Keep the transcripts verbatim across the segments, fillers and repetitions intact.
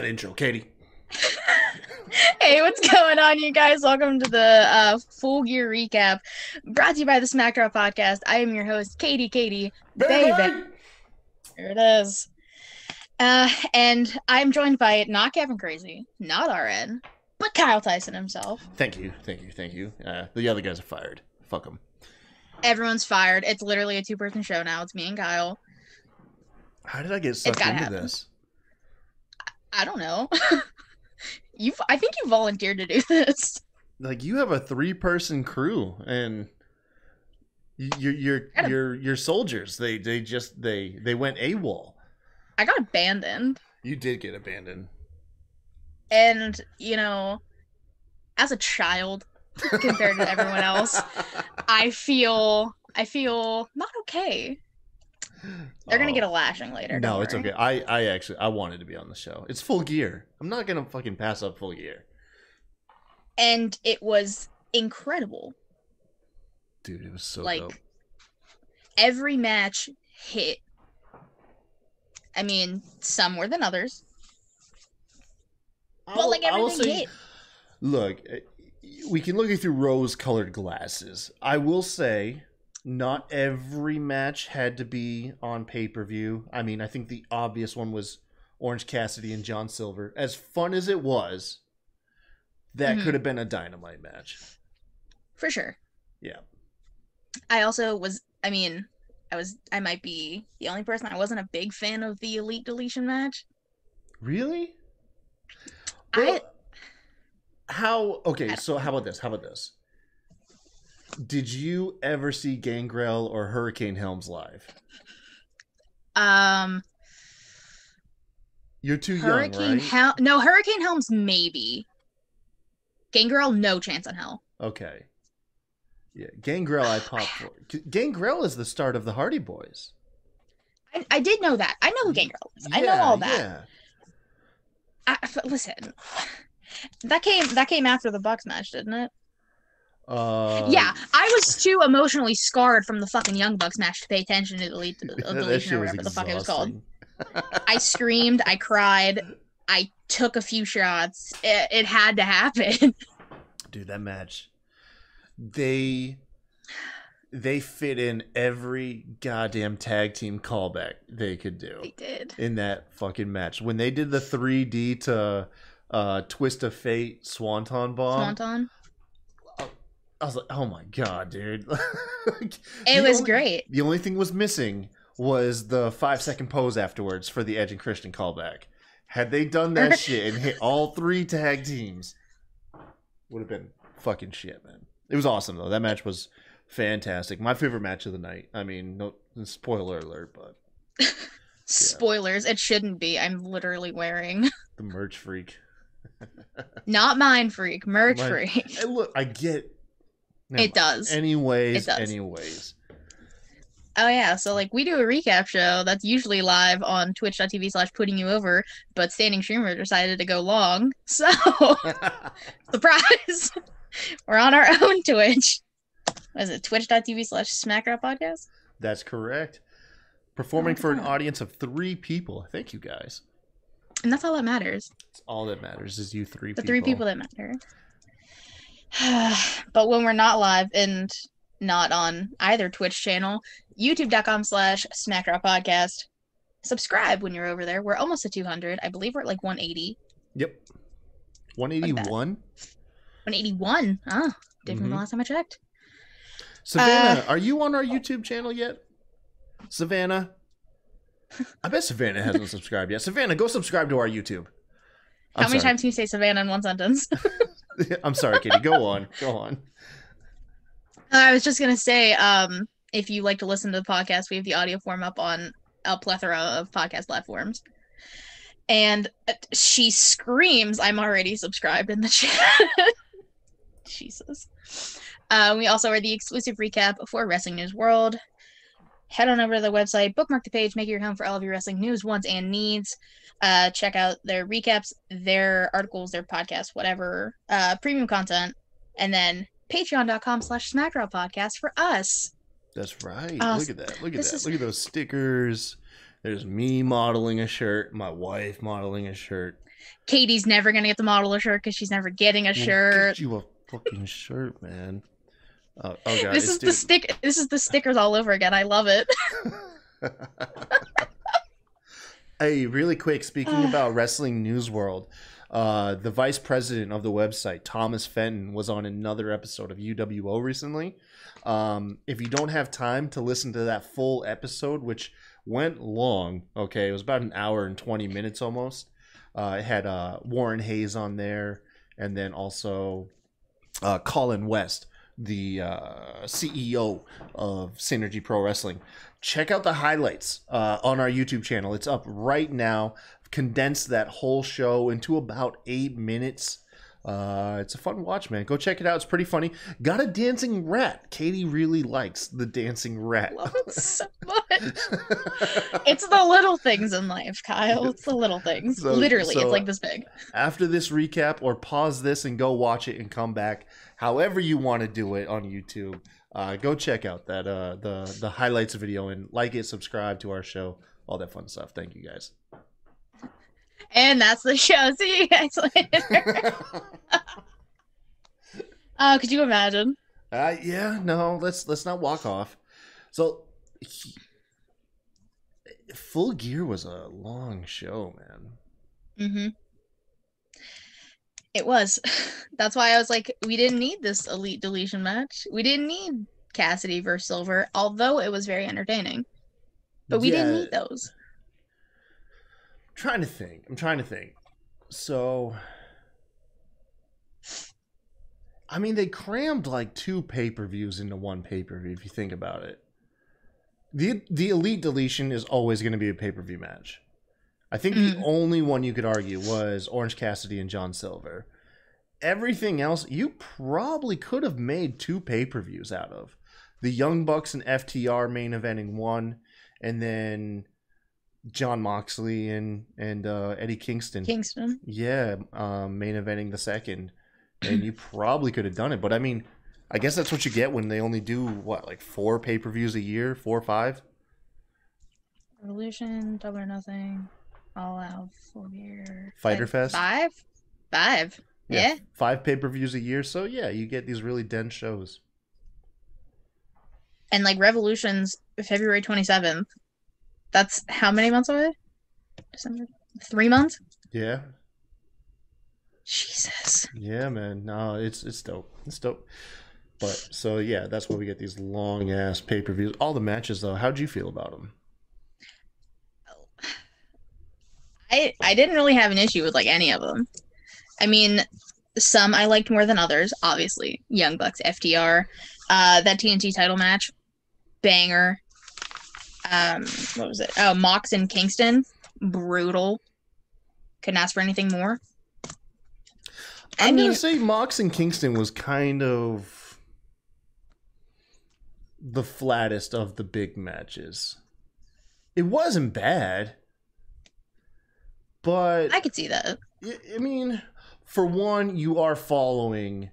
that intro, Katie. Hey, what's going on, you guys? Welcome to the uh, Full Gear Recap, brought to you by the SmackDown Podcast. I am your host, Katie Katie Baby. Baby. There it is. Uh, and I'm joined by not Kevin Crazy, not R N, but Kyle Tyson himself. Thank you, thank you, thank you. Uh, the other guys are fired. Fuck them. Everyone's fired. It's literally a two-person show now. It's me and Kyle. How did I get sucked into happen. this? I, I don't know. You, I think you volunteered to do this. Like, you have a three-person crew, and your your your your soldiers. They they just they they went AWOL. I got abandoned. You did get abandoned. And you know, as a child compared to everyone else, I feel I feel not okay. They're gonna get a lashing later. No, it's okay. I, I actually I wanted to be on the show. It's Full Gear. I'm not gonna fucking pass up Full Gear. And it was incredible, dude. It was so like dope. Every match hit. I mean, some more than others, but like everything say, hit. Look, we can look it through rose-colored glasses. I will say, not every match had to be on pay-per-view. I mean, I think the obvious one was Orange Cassidy and John Silver. As fun as it was, that mm-hmm. could have been a Dynamite match. For sure. Yeah. I also was, I mean, I was, I might be the only person. I wasn't a big fan of the Elite Deletion match. Really? Well, I, how, okay, I so how about this? How about this? Did you ever see Gangrel or Hurricane Helms live? Um, You're too Hurricane young, right? Hel- no, Hurricane Helms, maybe. Gangrel, no chance in hell. Okay. Yeah, Gangrel I popped for. Gangrel is the start of the Hardy Boys. I, I did know that. I know who Gangrel is. Yeah, I know all that. Yeah. I, listen, that came that came after the Bucks match, didn't it? Uh, yeah, I was too emotionally scarred from the fucking Young Bucks match to pay attention to the Elite Deletion or whatever the fuck it was called. I screamed, I cried, I took a few shots. It, it had to happen. Dude, that match, they they fit in every goddamn tag team callback they could do. They did in that fucking match when they did the three D to uh, Twist of Fate Swanton Bomb. Swanton. I was like, oh my god, dude. Like, it was only, great. The only thing was missing was the five second pose afterwards for the Edge and Christian callback. Had they done that shit and hit all three tag teams, would have been fucking shit, man. It was awesome, though. That match was fantastic. My favorite match of the night. I mean, no spoiler alert, but... Yeah. Spoilers. It shouldn't be. I'm literally wearing... The merch freak. Not mine freak. Merch my, freak. I, look, I get... Never it mind. does. Anyways, it does. anyways. Oh, yeah. So, like, we do a recap show that's usually live on twitch.tv slash putting you over, but Standing Streamer decided to go long. So, surprise. We're on our own Twitch. What is it? Twitch.tv slash SmackDown Podcast? That's correct. Performing oh, for an audience of three people. Thank you, guys. And that's all that matters. It's all that matters is you three the people. The three people that matter. But when we're not live and not on either Twitch channel, youtube.com slash SmackDown Podcast, subscribe when you're over there. We're almost at two hundred. I believe we're at like one eighty. Yep. one eighty-one? one eighty-one. Oh, different mm-hmm. than last time I checked. Savannah, uh, are you on our YouTube channel yet? Savannah? I bet Savannah hasn't subscribed yet. Savannah, go subscribe to our YouTube. I'm How many sorry. times can you say Savannah in one sentence? I'm sorry, Katie. Go on. Go on. I was just going to say, um, if you like to listen to the podcast, we have the audio form up on a plethora of podcast platforms. And she screams, I'm already subscribed in the chat. Jesus. Uh, we also are the exclusive recap for Wrestling News World. Head on over to the website, bookmark the page, make it your home for all of your wrestling news, wants, and needs. Uh, check out their recaps, their articles, their podcasts, whatever, uh, premium content. And then patreon.com slash SmackDown Podcast for us. That's right. Uh, Look at that. Look at that. Is... Look at those stickers. There's me modeling a shirt, my wife modeling a shirt. Katie's never going to get the model a shirt because she's never getting a well, shirt. Get you a fucking shirt, man. Oh, oh God, this is dude. the stick. This is the stickers all over again. I love it. Hey, really quick, speaking about Wrestling News World, uh, the vice president of the website, Thomas Fenton, was on another episode of U W O recently. Um, if you don't have time to listen to that full episode, which went long, okay, it was about an hour and twenty minutes almost. Uh, it had uh, Warren Hayes on there, and then also uh, Colin West, the uh, C E O of Synergy Pro Wrestling. Check out the highlights uh, on our YouTube channel. It's up right now. Condensed that whole show into about eight minutes. Uh, it's a fun watch, man. Go check it out. It's pretty funny. Got a dancing rat. Katie really likes the dancing rat. Love it so much. It's the little things in life, Kyle. It's the little things. So, Literally, so it's like this big. After this recap, or pause this and go watch it and come back. However you want to do it on YouTube. Uh, go check out that uh, the the highlights video and like it, subscribe to our show, all that fun stuff. Thank you guys. And that's the show. See you guys later. uh, could you imagine? Uh, yeah, no. Let's let's not walk off. So, he, Full Gear was a long show, man. Mm-hmm. It was. That's why I was like, we didn't need this Elite Deletion match. We didn't need Cassidy versus Silver, although it was very entertaining. But we yeah. didn't need those. I'm trying to think. I'm trying to think. So, I mean, they crammed like two pay-per-views into one pay-per-view, if you think about it. The, the Elite Deletion is always going to be a pay-per-view match. I think mm. the only one you could argue was Orange Cassidy and John Silver. Everything else, you probably could have made two pay-per-views out of. The Young Bucks and F T R main eventing one, and then John Moxley and, and uh, Eddie Kingston. Kingston. Yeah, um, main eventing the second. And you probably could have done it. But, I mean, I guess that's what you get when they only do, what, like four pay-per-views a year? Four or five? Revolution, Double or Nothing. All out for year. Fighter like Fest? Five? Five. Yeah. yeah. Five pay-per-views a year. So, yeah, you get these really dense shows. And, like, Revolution's February twenty-seventh. That's how many months away? December? Three months? Yeah. Jesus. Yeah, man. No, it's, it's dope. It's dope. But, so, yeah, that's where we get these long-ass pay-per-views. All the matches, though, how'd you feel about them? I, I didn't really have an issue with, like, any of them. I mean, some I liked more than others, obviously. Young Bucks, F T R, uh, that T N T title match, banger. Um, what was it? Oh, Mox and Kingston, brutal. Couldn't ask for anything more. I I'm mean, going to say Mox and Kingston was kind of the flattest of the big matches. It wasn't bad. But I could see that. I mean, for one, you are following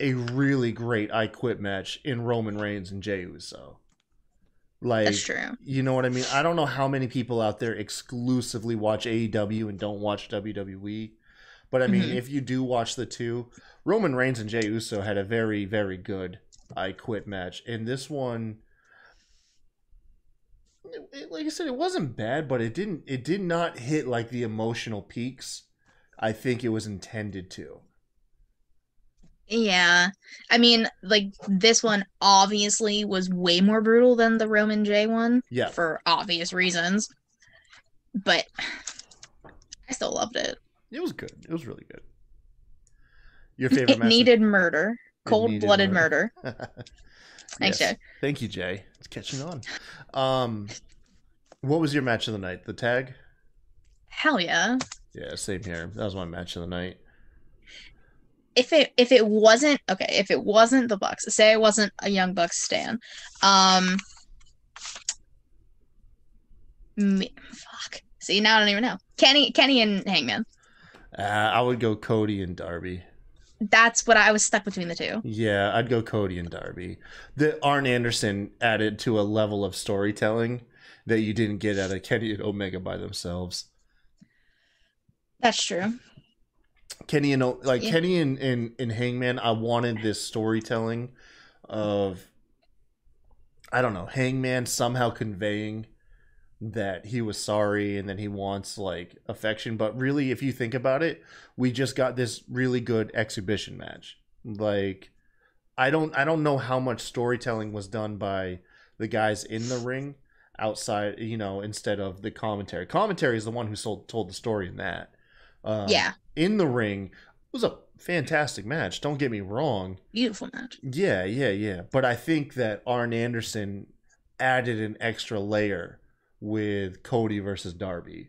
a really great I Quit match in Roman Reigns and Jey Uso. Like, that's true. You know what I mean? I don't know how many people out there exclusively watch A E W and don't watch W W E. But, I mean, mm-hmm. if you do watch the two, Roman Reigns and Jey Uso had a very, very good I Quit match. And this one... It, like I said, it wasn't bad, but it didn't. It did not hit like the emotional peaks I think it was intended to. Yeah, I mean, like this one obviously was way more brutal than the Roman J one. Yeah, for obvious reasons. But I still loved it. It was good. It was really good. Your favorite? It match needed was... murder. Cold-blooded murder. murder. Thanks, yes. Jay. Thank you, Jay. It's catching on. Um, what was your match of the night? The tag? Hell yeah. Yeah, same here. That was my match of the night. If it if it wasn't okay, if it wasn't the Bucks, say I wasn't a Young Bucks stan. Um, me, fuck. See, now I don't even know. Kenny, Kenny, and Hangman. Uh, I would go Cody and Darby. That's what I was stuck between the two. Yeah, I'd go Cody and Darby. The Arn Anderson added to a level of storytelling that you didn't get out of Kenny and Omega by themselves. That's true. Kenny and like yeah. Kenny and, and and Hangman, I wanted this storytelling of, I don't know, Hangman somehow conveying that he was sorry and then he wants like affection. But really, if you think about it, we just got this really good exhibition match. Like, I don't I don't know how much storytelling was done by the guys in the ring outside, you know, instead of the commentary. Commentary is the one who sold, told the story in that. Um, yeah. In the ring, it was a fantastic match. Don't get me wrong. Beautiful match. Yeah, yeah, yeah. But I think that Arn Anderson added an extra layer with Cody versus Darby,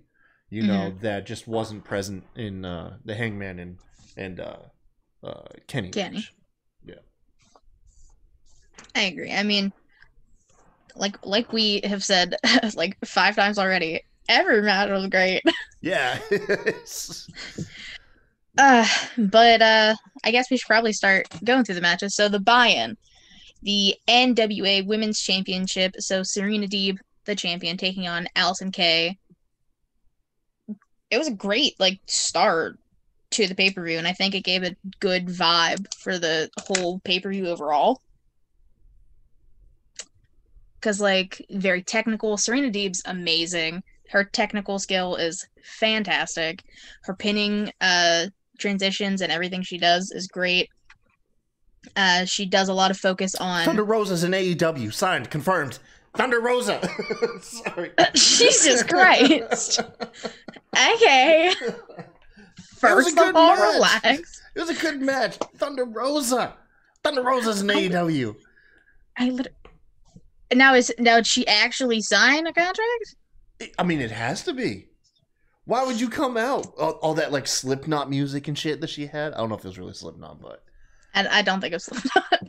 you know, mm-hmm. that just wasn't present in uh, the Hangman and and uh, uh, Kenny. Kenny. Match. Yeah. I agree. I mean, like like we have said like five times already, every match was great. Yeah. uh, but uh, I guess we should probably start going through the matches. So the buy-in, the N W A Women's Championship. So Serena Deeb, the champion, taking on Allison Kay. It was a great like start to the pay-per-view, and I think it gave a good vibe for the whole pay-per-view overall. Because, like, very technical. Serena Deeb's amazing. Her technical skill is fantastic. Her pinning uh, transitions and everything she does is great. Uh, she does a lot of focus on... Thunder Rosa's in A E W. Signed. Confirmed. Thunder Rosa. Sorry. Jesus Christ. Okay. First of all, match. Relax. It was a good match. Thunder Rosa. Thunder Rosa's in A E W. I literally... Now is now did she actually sign a contract? I mean, it has to be. Why would you come out? All, all that like Slipknot music and shit that she had. I don't know if it was really Slipknot, but and I don't think it was Slipknot.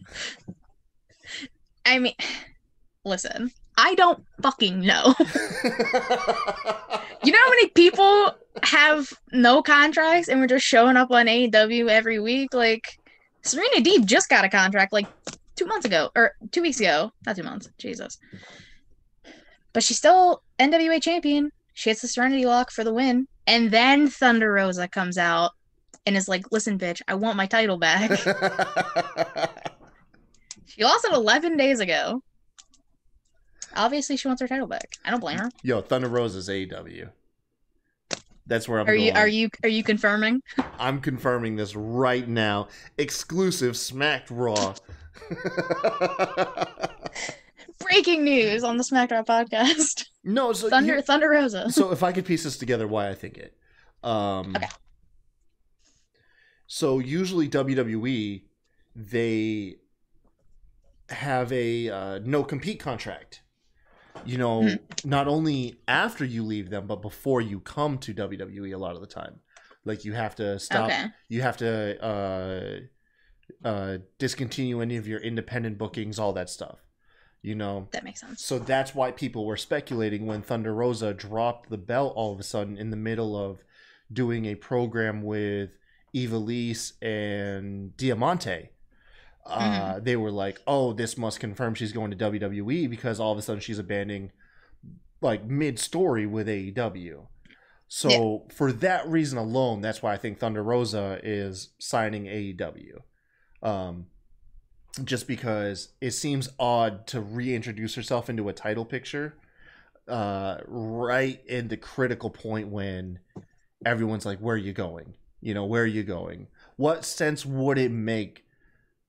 I mean, listen, I don't fucking know. You know how many people have no contracts and we're just showing up on A E W every week? Like Serena Deeb just got a contract. Like. Two months ago, or two weeks ago. Not two months. Jesus. But she's still N W A champion. She hits the Serenity Lock for the win. And then Thunder Rosa comes out and is like, listen, bitch, I want my title back. She lost it eleven days ago. Obviously, she wants her title back. I don't blame her. Yo, Thunder Rosa's A E W. That's where I'm are going. You, are you are you confirming? I'm confirming this right now. Exclusive Smacked Raw. Breaking news on the SmackDown podcast. No, so Thunder you, Thunder Rosa. So if I could piece this together, why I think it. Um, okay. So usually W W E, they have a uh, no compete contract. You know, mm-hmm. not only after you leave them, but before you come to W W E, a lot of the time, like you have to stop. Okay. You have to. Uh, uh discontinue any of your independent bookings, all that stuff, you know. That makes sense. So that's why people were speculating when Thunder Rosa dropped the belt all of a sudden in the middle of doing a program with Ivalice and Diamante. Uh mm-hmm. They were like, oh, this must confirm she's going to W W E, because all of a sudden she's abandoning like mid-story with A E W. So yeah. For that reason alone, that's why I think Thunder Rosa is signing A E W. Um, just because it seems odd to reintroduce herself into a title picture uh, right in the critical point when everyone's like, where are you going? You know, where are you going? What sense would it make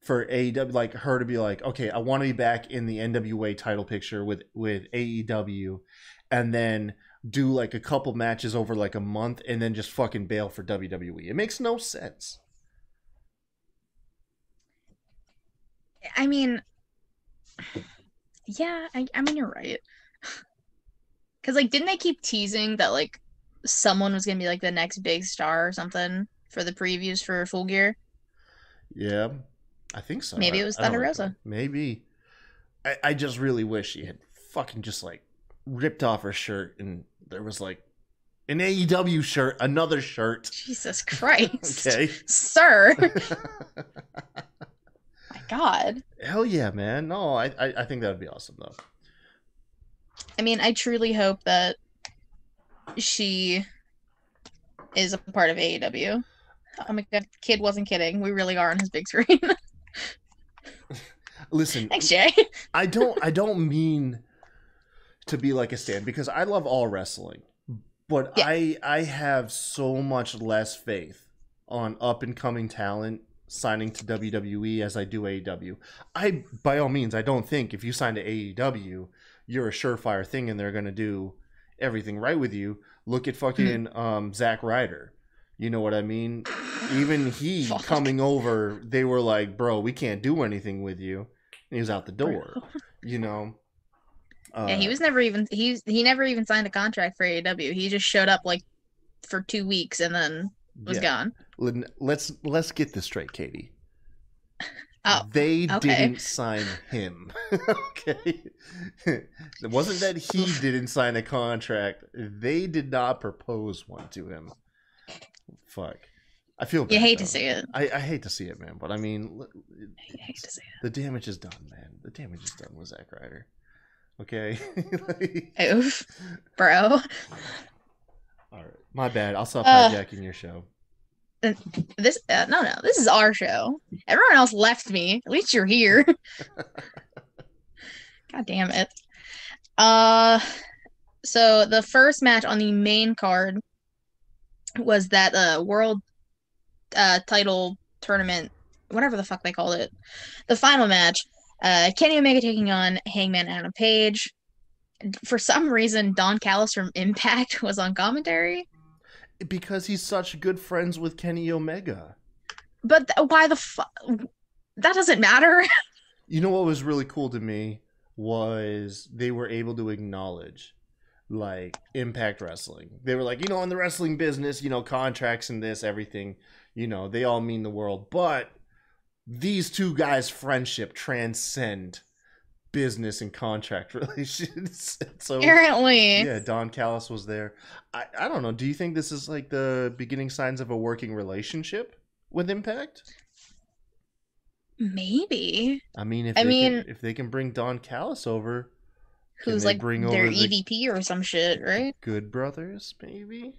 for A E W, like her to be like, okay, I want to be back in the N W A title picture with, with A E W, and then do like a couple matches over like a month and then just fucking bail for W W E. It makes no sense. I mean, yeah, I, I mean, you're right. Because, like, didn't they keep teasing that, like, someone was going to be, like, the next big star or something for the previews for Full Gear? Yeah, I think so. Maybe it was Thunder Rosa. Maybe. I, I just really wish she had fucking just, like, ripped off her shirt and there was, like, an A E W shirt, another shirt. Jesus Christ. Okay. Sir. God. Hell yeah, man. No, I, I I think that would be awesome, though. I mean, I truly hope that she is a part of A E W. Oh my god, kid wasn't kidding. We really are on his big screen. Listen, thanks, Jay. I don't. I don't mean to be like a stan because I love all wrestling, but yeah. I I have so much less faith on up and coming talent signing to W W E as I do A E W. I by all means, I don't think if you sign to A E W, you're a surefire thing and they're going to do everything right with you. Look at fucking mm-hmm. um, Zack Ryder. You know what I mean? Even he Fuck. coming over, they were like, bro, we can't do anything with you. And he was out the door, you know? Uh, yeah, he was never even, he, he never even signed a contract for A E W. He just showed up like for two weeks and then was yeah. gone. Let's, let's get this straight, Katie. Oh, they okay. didn't sign him. Okay. It wasn't that he didn't sign a contract. They did not propose one to him. Fuck. I feel bad. You hate though. to see it. I, I hate to see it, man. But I mean, I hate to see it. The damage is done, man. The damage is done with Zack Ryder. Okay. like... Oof, bro. All right, my bad. I'll stop uh, hijacking your show. This uh, no, no. This is our show. Everyone else left me. At least you're here. God damn it. Uh, so the first match on the main card was that uh world uh title tournament, whatever the fuck they called it, the final match. uh Kenny Omega taking on Hangman Adam Page. For some reason, Don Callis from Impact was on commentary because he's such good friends with Kenny Omega. But th why the fuck? That doesn't matter. You know what was really cool to me was they were able to acknowledge like Impact Wrestling. They were like, you know, in the wrestling business, you know, contracts and this, everything, you know, they all mean the world, but these two guys' friendship transcend business and contract relations. So apparently, yeah, Don Callis was there. I, I don't know. Do you think this is like the beginning signs of a working relationship with Impact? Maybe. I mean, if I they mean, can, if they can bring Don Callis over. Who's like bring their E V P the... or some shit, right? Good Brothers, maybe?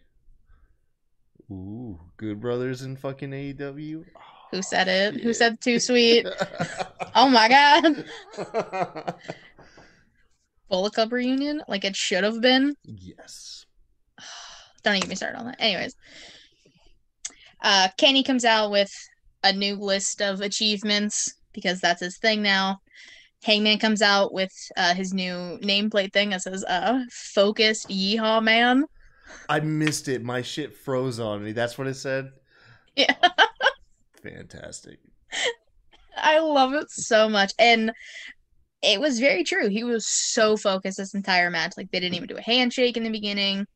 Ooh, Good Brothers in fucking A E W? Oh, who said it? Shit. Who said Too Sweet? Oh my god. Bullet Club reunion? Like it should have been? Yes. Don't even get me started on that. Anyways. Uh, Kenny comes out with a new list of achievements because that's his thing now. Hangman comes out with uh, his new nameplate thing that says uh, Focused Yeehaw Man. I missed it. My shit froze on me. That's what it said? Yeah. Oh, fantastic. I love it so much. And it was very true. He was so focused this entire match. Like, they didn't even do a handshake in the beginning.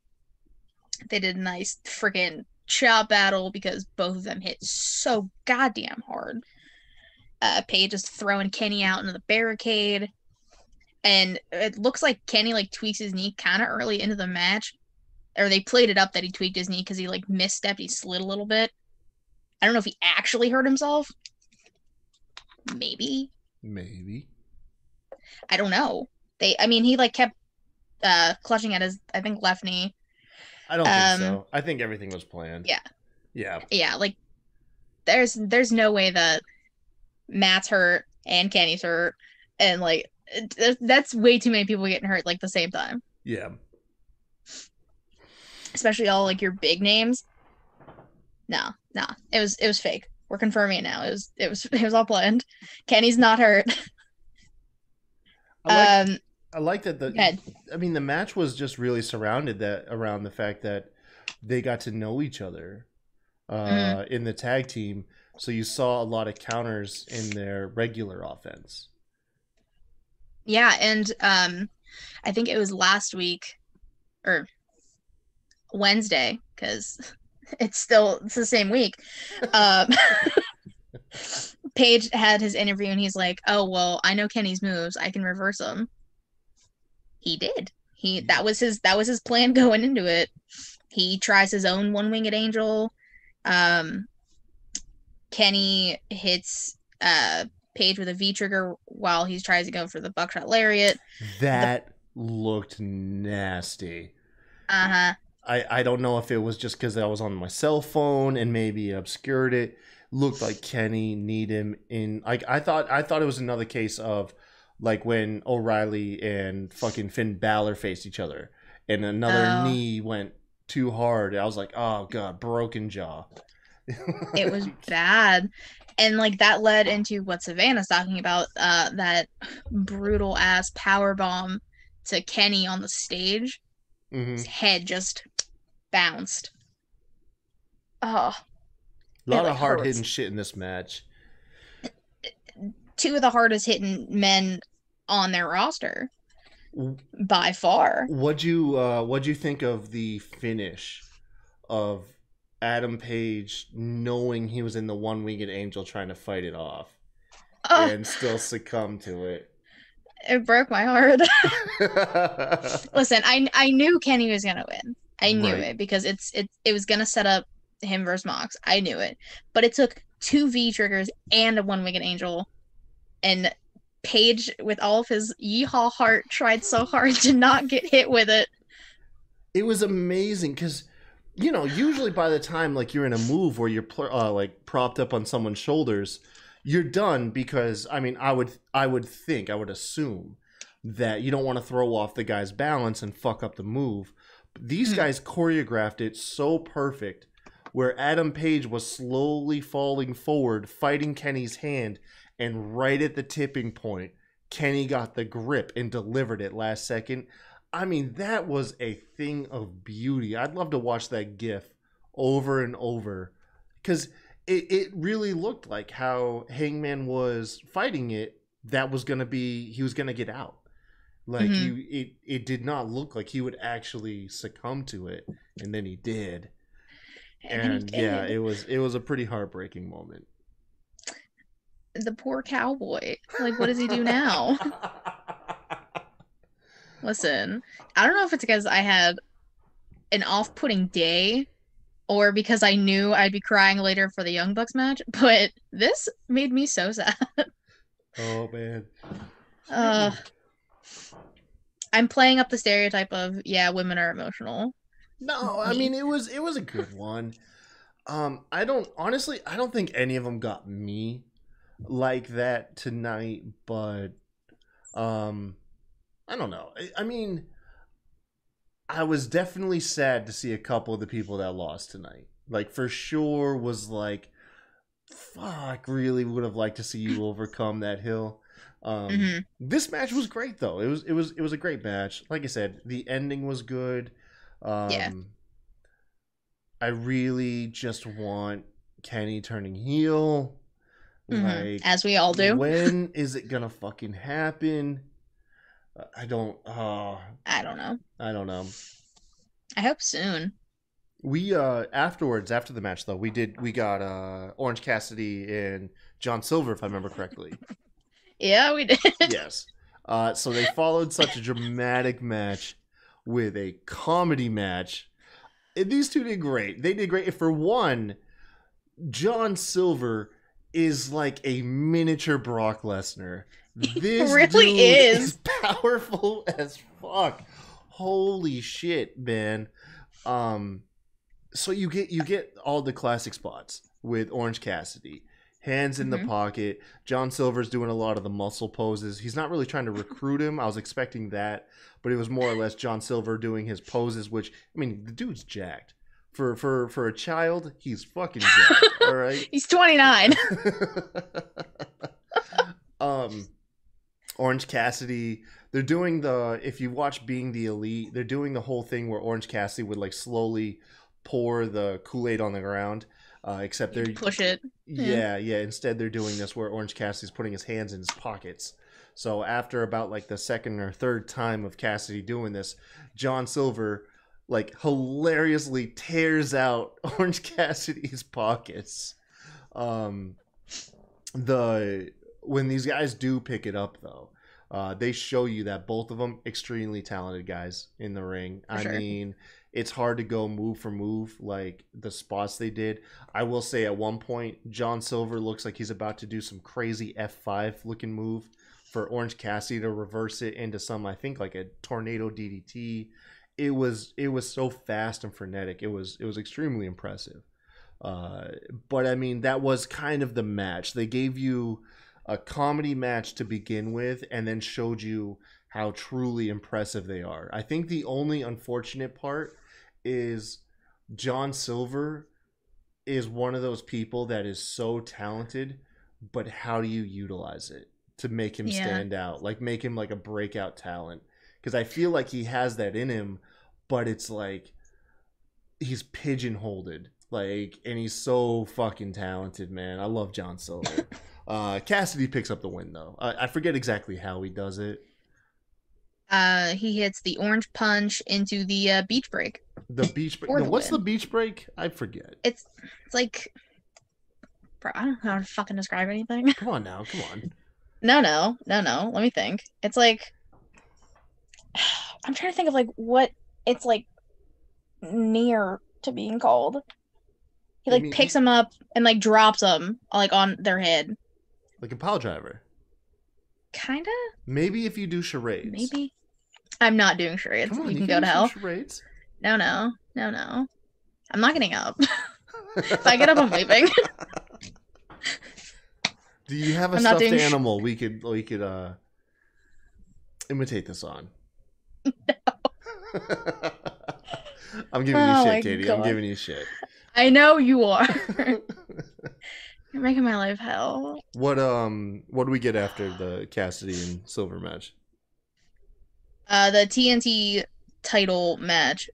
They did a nice freaking chop battle because both of them hit so goddamn hard. Uh, Paige is throwing Kenny out into the barricade, and it looks like Kenny like tweaks his knee kind of early into the match, or they played it up that he tweaked his knee because he like misstepped, he slid a little bit. I don't know if he actually hurt himself. Maybe. Maybe. I don't know. They, I mean, he like kept uh, clutching at his, I think, left knee. I don't um, think so. I think everything was planned. Yeah. Yeah. Yeah. Like, there's there's no way that Matt's hurt and Kenny's hurt, and like that's way too many people getting hurt like the same time. Yeah, especially all like your big names. No, no, it was it was fake. We're confirming it now. It was it was it was all planned. Kenny's not hurt. I like, um, I like that the. I mean, the match was just really surrounded that around the fact that they got to know each other uh, mm-hmm. in the tag team. So you saw a lot of counters in their regular offense. Yeah, and um, I think it was last week or Wednesday because it's still it's the same week. Um, Paige had his interview and he's like, "Oh well, I know Kenny's moves. I can reverse them." He did. He that was his that was his plan going into it. He tries his own one-winged angel. Um, Kenny hits uh, Paige with a V-trigger while he tries to go for the buckshot lariat. That the... looked nasty. Uh-huh. I, I don't know if it was just because I was on my cell phone and maybe obscured it. Looked like Kenny Needham in like I thought I thought it was another case of like when O'Reilly and fucking Finn Balor faced each other and another oh. knee went too hard. I was like, oh god, broken jaw. It was bad. And like that led into what Savannah's talking about, uh, that brutal ass power bomb to Kenny on the stage. Mm-hmm. His head just bounced. Oh, a lot of hard hitting shit in this match. Two of the hardest hitting men on their roster by far. What'd you uh, what'd you think of the finish of Adam Page knowing he was in the one-winged angel trying to fight it off oh. and still succumb to it? It broke my heart. Listen, I I knew Kenny was gonna win. I knew right. it because it's it it was gonna set up him versus Mox. I knew it, but it took two V triggers and a one-winged angel, and Page with all of his yeehaw heart tried so hard to not get hit with it. It was amazing because, you know, usually by the time like you're in a move where you're uh, like propped up on someone's shoulders, you're done because, I mean, I would I would think, I would assume that you don't want to throw off the guy's balance and fuck up the move. But these mm-hmm. guys choreographed it so perfect where Adam Page was slowly falling forward, fighting Kenny's hand, and right at the tipping point, Kenny got the grip and delivered it last second. I mean, that was a thing of beauty. I'd love to watch that GIF over and over because it, it really looked like how Hangman was fighting it. That was going to be, he was going to get out. Like mm-hmm. you, it, it did not look like he would actually succumb to it. And then he did. And, and he did. yeah, it was, it was a pretty heartbreaking moment. The poor cowboy. Like, what does he do now? Listen, I don't know if it's because I had an off-putting day or because I knew I'd be crying later for the Young Bucks match, but this made me so sad. Oh, man. Uh, I'm playing up the stereotype of, yeah, women are emotional. No, I mean, it was it was a good one. Um, I don't, honestly, I don't think any of them got me like that tonight, but... um. I don't know. I mean, I was definitely sad to see a couple of the people that lost tonight. Like, for sure was like, fuck, really would have liked to see you overcome that hill. Um, mm-hmm. This match was great, though. It was it was, it was a great match. Like I said, the ending was good. Um, yeah. I really just want Kenny turning heel. Mm-hmm. Like, as we all do. When is it going to fucking happen? I don't. Uh, I don't know. I don't know. I hope soon. We uh, afterwards, after the match, though, we did. We got uh, Orange Cassidy and John Silver, if I remember correctly. Yeah, we did. Yes. Uh, so they followed such a dramatic match with a comedy match. And these two did great. They did great. For one, John Silver is like a miniature Brock Lesnar. This really dude is. is powerful as fuck. Holy shit, man. Um, so you get you get all the classic spots with Orange Cassidy. Hands in mm-hmm. the pocket. John Silver's doing a lot of the muscle poses. He's not really trying to recruit him. I was expecting that, but it was more or less John Silver doing his poses, which, I mean, the dude's jacked. For for for a child, he's fucking jacked, all right? He's twenty-nine. um Orange Cassidy, they're doing the, if you watch Being the Elite, they're doing the whole thing where Orange Cassidy would like slowly pour the Kool-Aid on the ground, uh, except they're push it. Yeah, yeah, yeah. Instead, they're doing this where Orange Cassidy's putting his hands in his pockets. So after about like the second or third time of Cassidy doing this, John Silver like hilariously tears out Orange Cassidy's pockets. Um, the When these guys do pick it up, though, uh, they show you that both of them extremely talented guys in the ring. For I sure. mean, it's hard to go move for move like the spots they did. I will say at one point, John Silver looks like he's about to do some crazy F five looking move for Orange Cassidy to reverse it into some, I think, like a tornado D D T. it was it was so fast and frenetic. It was it was extremely impressive. Uh, but I mean, that was kind of the match. They gave you a comedy match to begin with, and then showed you how truly impressive they are. I think the only unfortunate part is John Silver is one of those people that is so talented, but how do you utilize it to make him yeah. stand out? Like, make him like a breakout talent. Because I feel like he has that in him, but it's like he's pigeonholed. Like, and he's so fucking talented, man. I love John Silver. uh, Cassidy picks up the win, though. I, I forget exactly how he does it. Uh, he hits the orange punch into the uh, beach break. The beach break. No, the what's win. the beach break? I forget. It's it's like, bro, I don't know how to fucking describe anything. Come on now, come on. No, no, no, no. Let me think. It's like, I'm trying to think of like what it's like near to being called. He like I mean, picks he... him up and like drops him like on their head. Like a pile driver. Kinda. Maybe if you do charades. Maybe. I'm not doing charades. Come on, you, you can, can go to hell. Charades. No, no, no, no. I'm not getting up. If I get up, I'm leaving. Do you have a I'm stuffed animal sh- we could we could uh, imitate this on? No. I'm giving oh you shit, Katie. God. I'm giving you shit. I know you are. You're making my life hell. What um? What do we get after the Cassidy and Silver match? Uh, the T N T title match.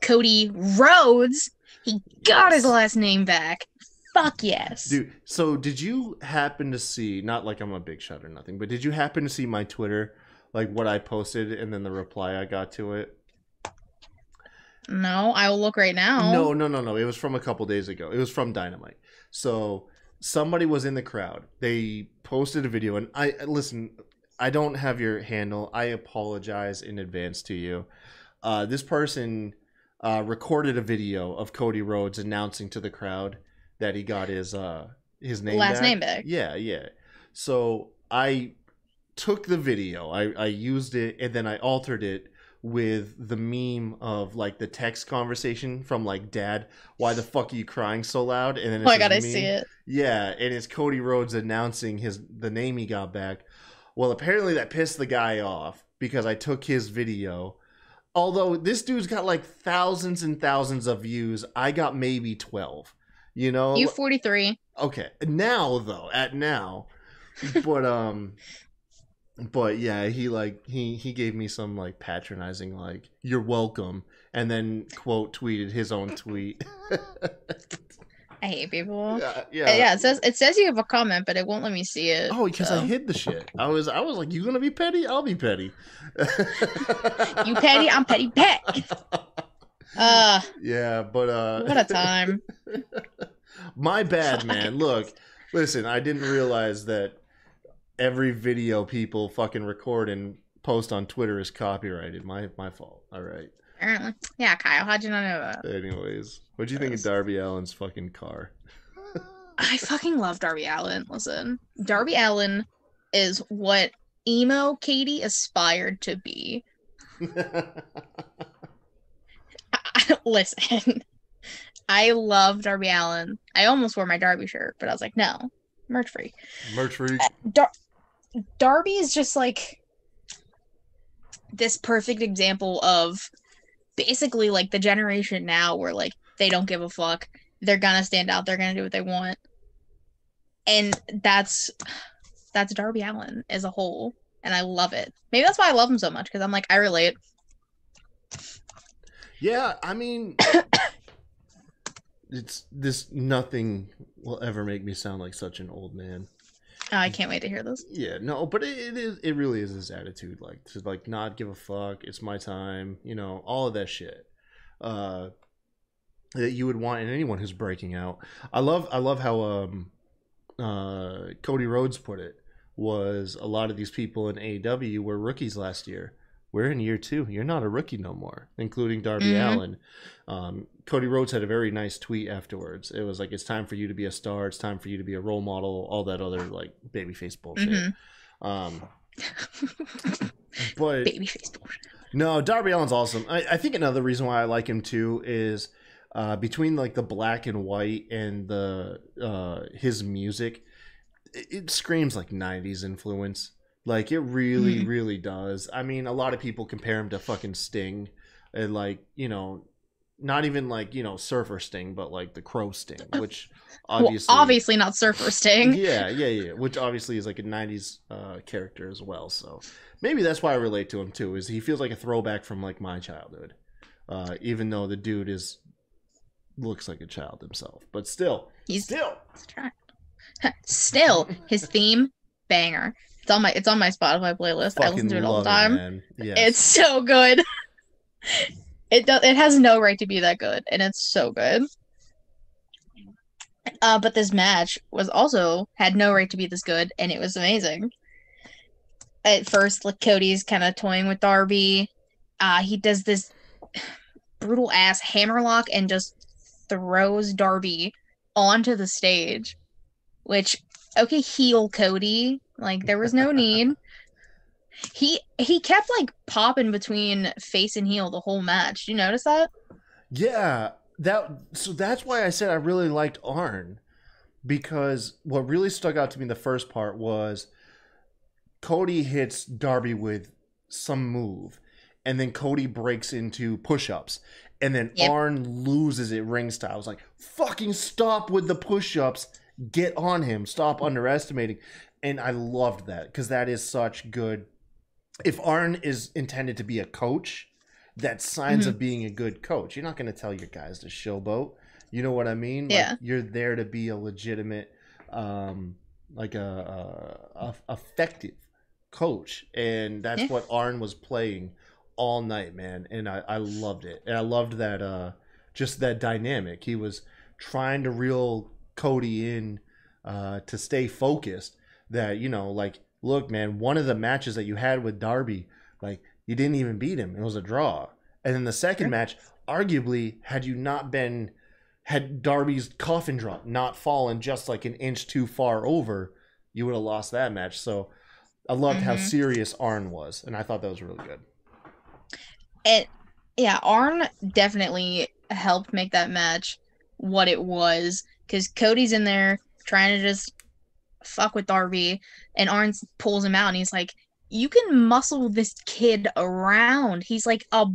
Cody Rhodes. He got yes. his last name back. Fuck yes, dude. So did you happen to see? Not like I'm a big shot or nothing, but did you happen to see my Twitter, like what I posted, and then the reply I got to it? No, I will look right now. No, no, no, no. It was from a couple days ago. It was from Dynamite. So somebody was in the crowd. They posted a video, and I listen. I don't have your handle. I apologize in advance to you. Uh, this person uh, recorded a video of Cody Rhodes announcing to the crowd that he got his uh, his name last back. name back. Yeah, yeah. So I took the video. I, I used it, and then I altered it with the meme of like the text conversation from like Dad, why the fuck are you crying so loud? And then it's oh my god, meme. I see it. Yeah, and it's Cody Rhodes announcing his the name he got back. Well, apparently that pissed the guy off because I took his video. Although this dude's got like thousands and thousands of views, I got maybe twelve. You know, you forty-three. Okay, now though, at now, but um. But yeah, he like he he gave me some like patronizing like "you're welcome," and then quote tweeted his own tweet. I hate people. Yeah, yeah. yeah, it says it says you have a comment, but it won't let me see it. Oh, because so. I hid the shit. I was I was like, "You gonna be petty? I'll be petty." You petty, I'm petty pet. Uh yeah, but uh, what a time. My bad, man. Look, listen, I didn't realize that. Every video people fucking record and post on Twitter is copyrighted. My my fault. All right. Apparently. Yeah, Kyle, how'd you not know that? Anyways, what'd you think of Darby Allin's fucking car? I fucking love Darby Allin. Listen, Darby Allin is what emo Katie aspired to be. I, I, listen, I love Darby Allin. I almost wore my Darby shirt, but I was like, no. Merch free. Merch free. Dar- Darby is just like this perfect example of basically like the generation now where like they don't give a fuck. They're gonna stand out. They're gonna do what they want. And that's that's Darby Allin as a whole. And I love it. Maybe that's why I love him so much because I'm like, I relate. Yeah, I mean... It's this nothing will ever make me sound like such an old man. Oh, I can't wait to hear this. Yeah, no, but it, it is it really is his attitude, like to like not give a fuck. It's my time, you know, all of that shit uh, that you would want in anyone who's breaking out. I love I love how um, uh, Cody Rhodes put it was a lot of these people in A E W were rookies last year. We're in year two. You're not a rookie no more, including Darby mm-hmm. Allin. Um, Cody Rhodes had a very nice tweet afterwards. It was like, it's time for you to be a star. It's time for you to be a role model. All that other like babyface bullshit. Mm-hmm. Um, but babyface bullshit. No, Darby Allin's awesome. I, I think another reason why I like him too is uh, between like the black and white and the uh, his music, it, it screams like nineties influence. Like it really, mm-hmm. really does. I mean, a lot of people compare him to fucking Sting, and like you know, not even like you know Surfer Sting, but like the Crow Sting, which obviously, well, obviously not Surfer Sting. Yeah, yeah, yeah. Which obviously is like a nineties uh, character as well. So maybe that's why I relate to him too. Is he feels like a throwback from like my childhood, uh, even though the dude is looks like a child himself, but still, he's still still his theme banger. It's on my it's on my Spotify playlist. Fucking I listen to it all the time. It, yes. It's so good. It does. It has no right to be that good, and it's so good. Uh, but this match was also had no right to be this good, and it was amazing. At first, like Cody's kind of toying with Darby. Uh, he does this brutal ass hammerlock and just throws Darby onto the stage, which okay, heel Cody. Like, there was no need. He he kept, like, popping between face and heel the whole match. Did you notice that? Yeah. that So that's why I said I really liked Arn. Because what really stuck out to me in the first part was Cody hits Darby with some move. And then Cody breaks into push-ups. And then yep. Arn loses it ring style. I was like, fucking stop with the push-ups. Get on him. Stop underestimating. And I loved that because that is such good. If Arn is intended to be a coach, that's signs mm-hmm. of being a good coach. You're not going to tell your guys to showboat. You know what I mean? Yeah. Like, you're there to be a legitimate, um, like a, a, a effective coach. And that's yeah. what Arn was playing all night, man. And I, I loved it. And I loved that, uh, just that dynamic. He was trying to reel Cody in uh, to stay focused. That, you know, like, look, man, one of the matches that you had with Darby, like, you didn't even beat him. It was a draw. And then the second match, arguably, had you not been, had Darby's coffin drop not fallen just like an inch too far over, you would have lost that match. So I loved mm-hmm. how serious Arn was. And I thought that was really good. It, yeah, Arn definitely helped make that match what it was. Because Cody's in there trying to just fuck with Darby, and Arn pulls him out and he's like, you can muscle this kid around. He's like a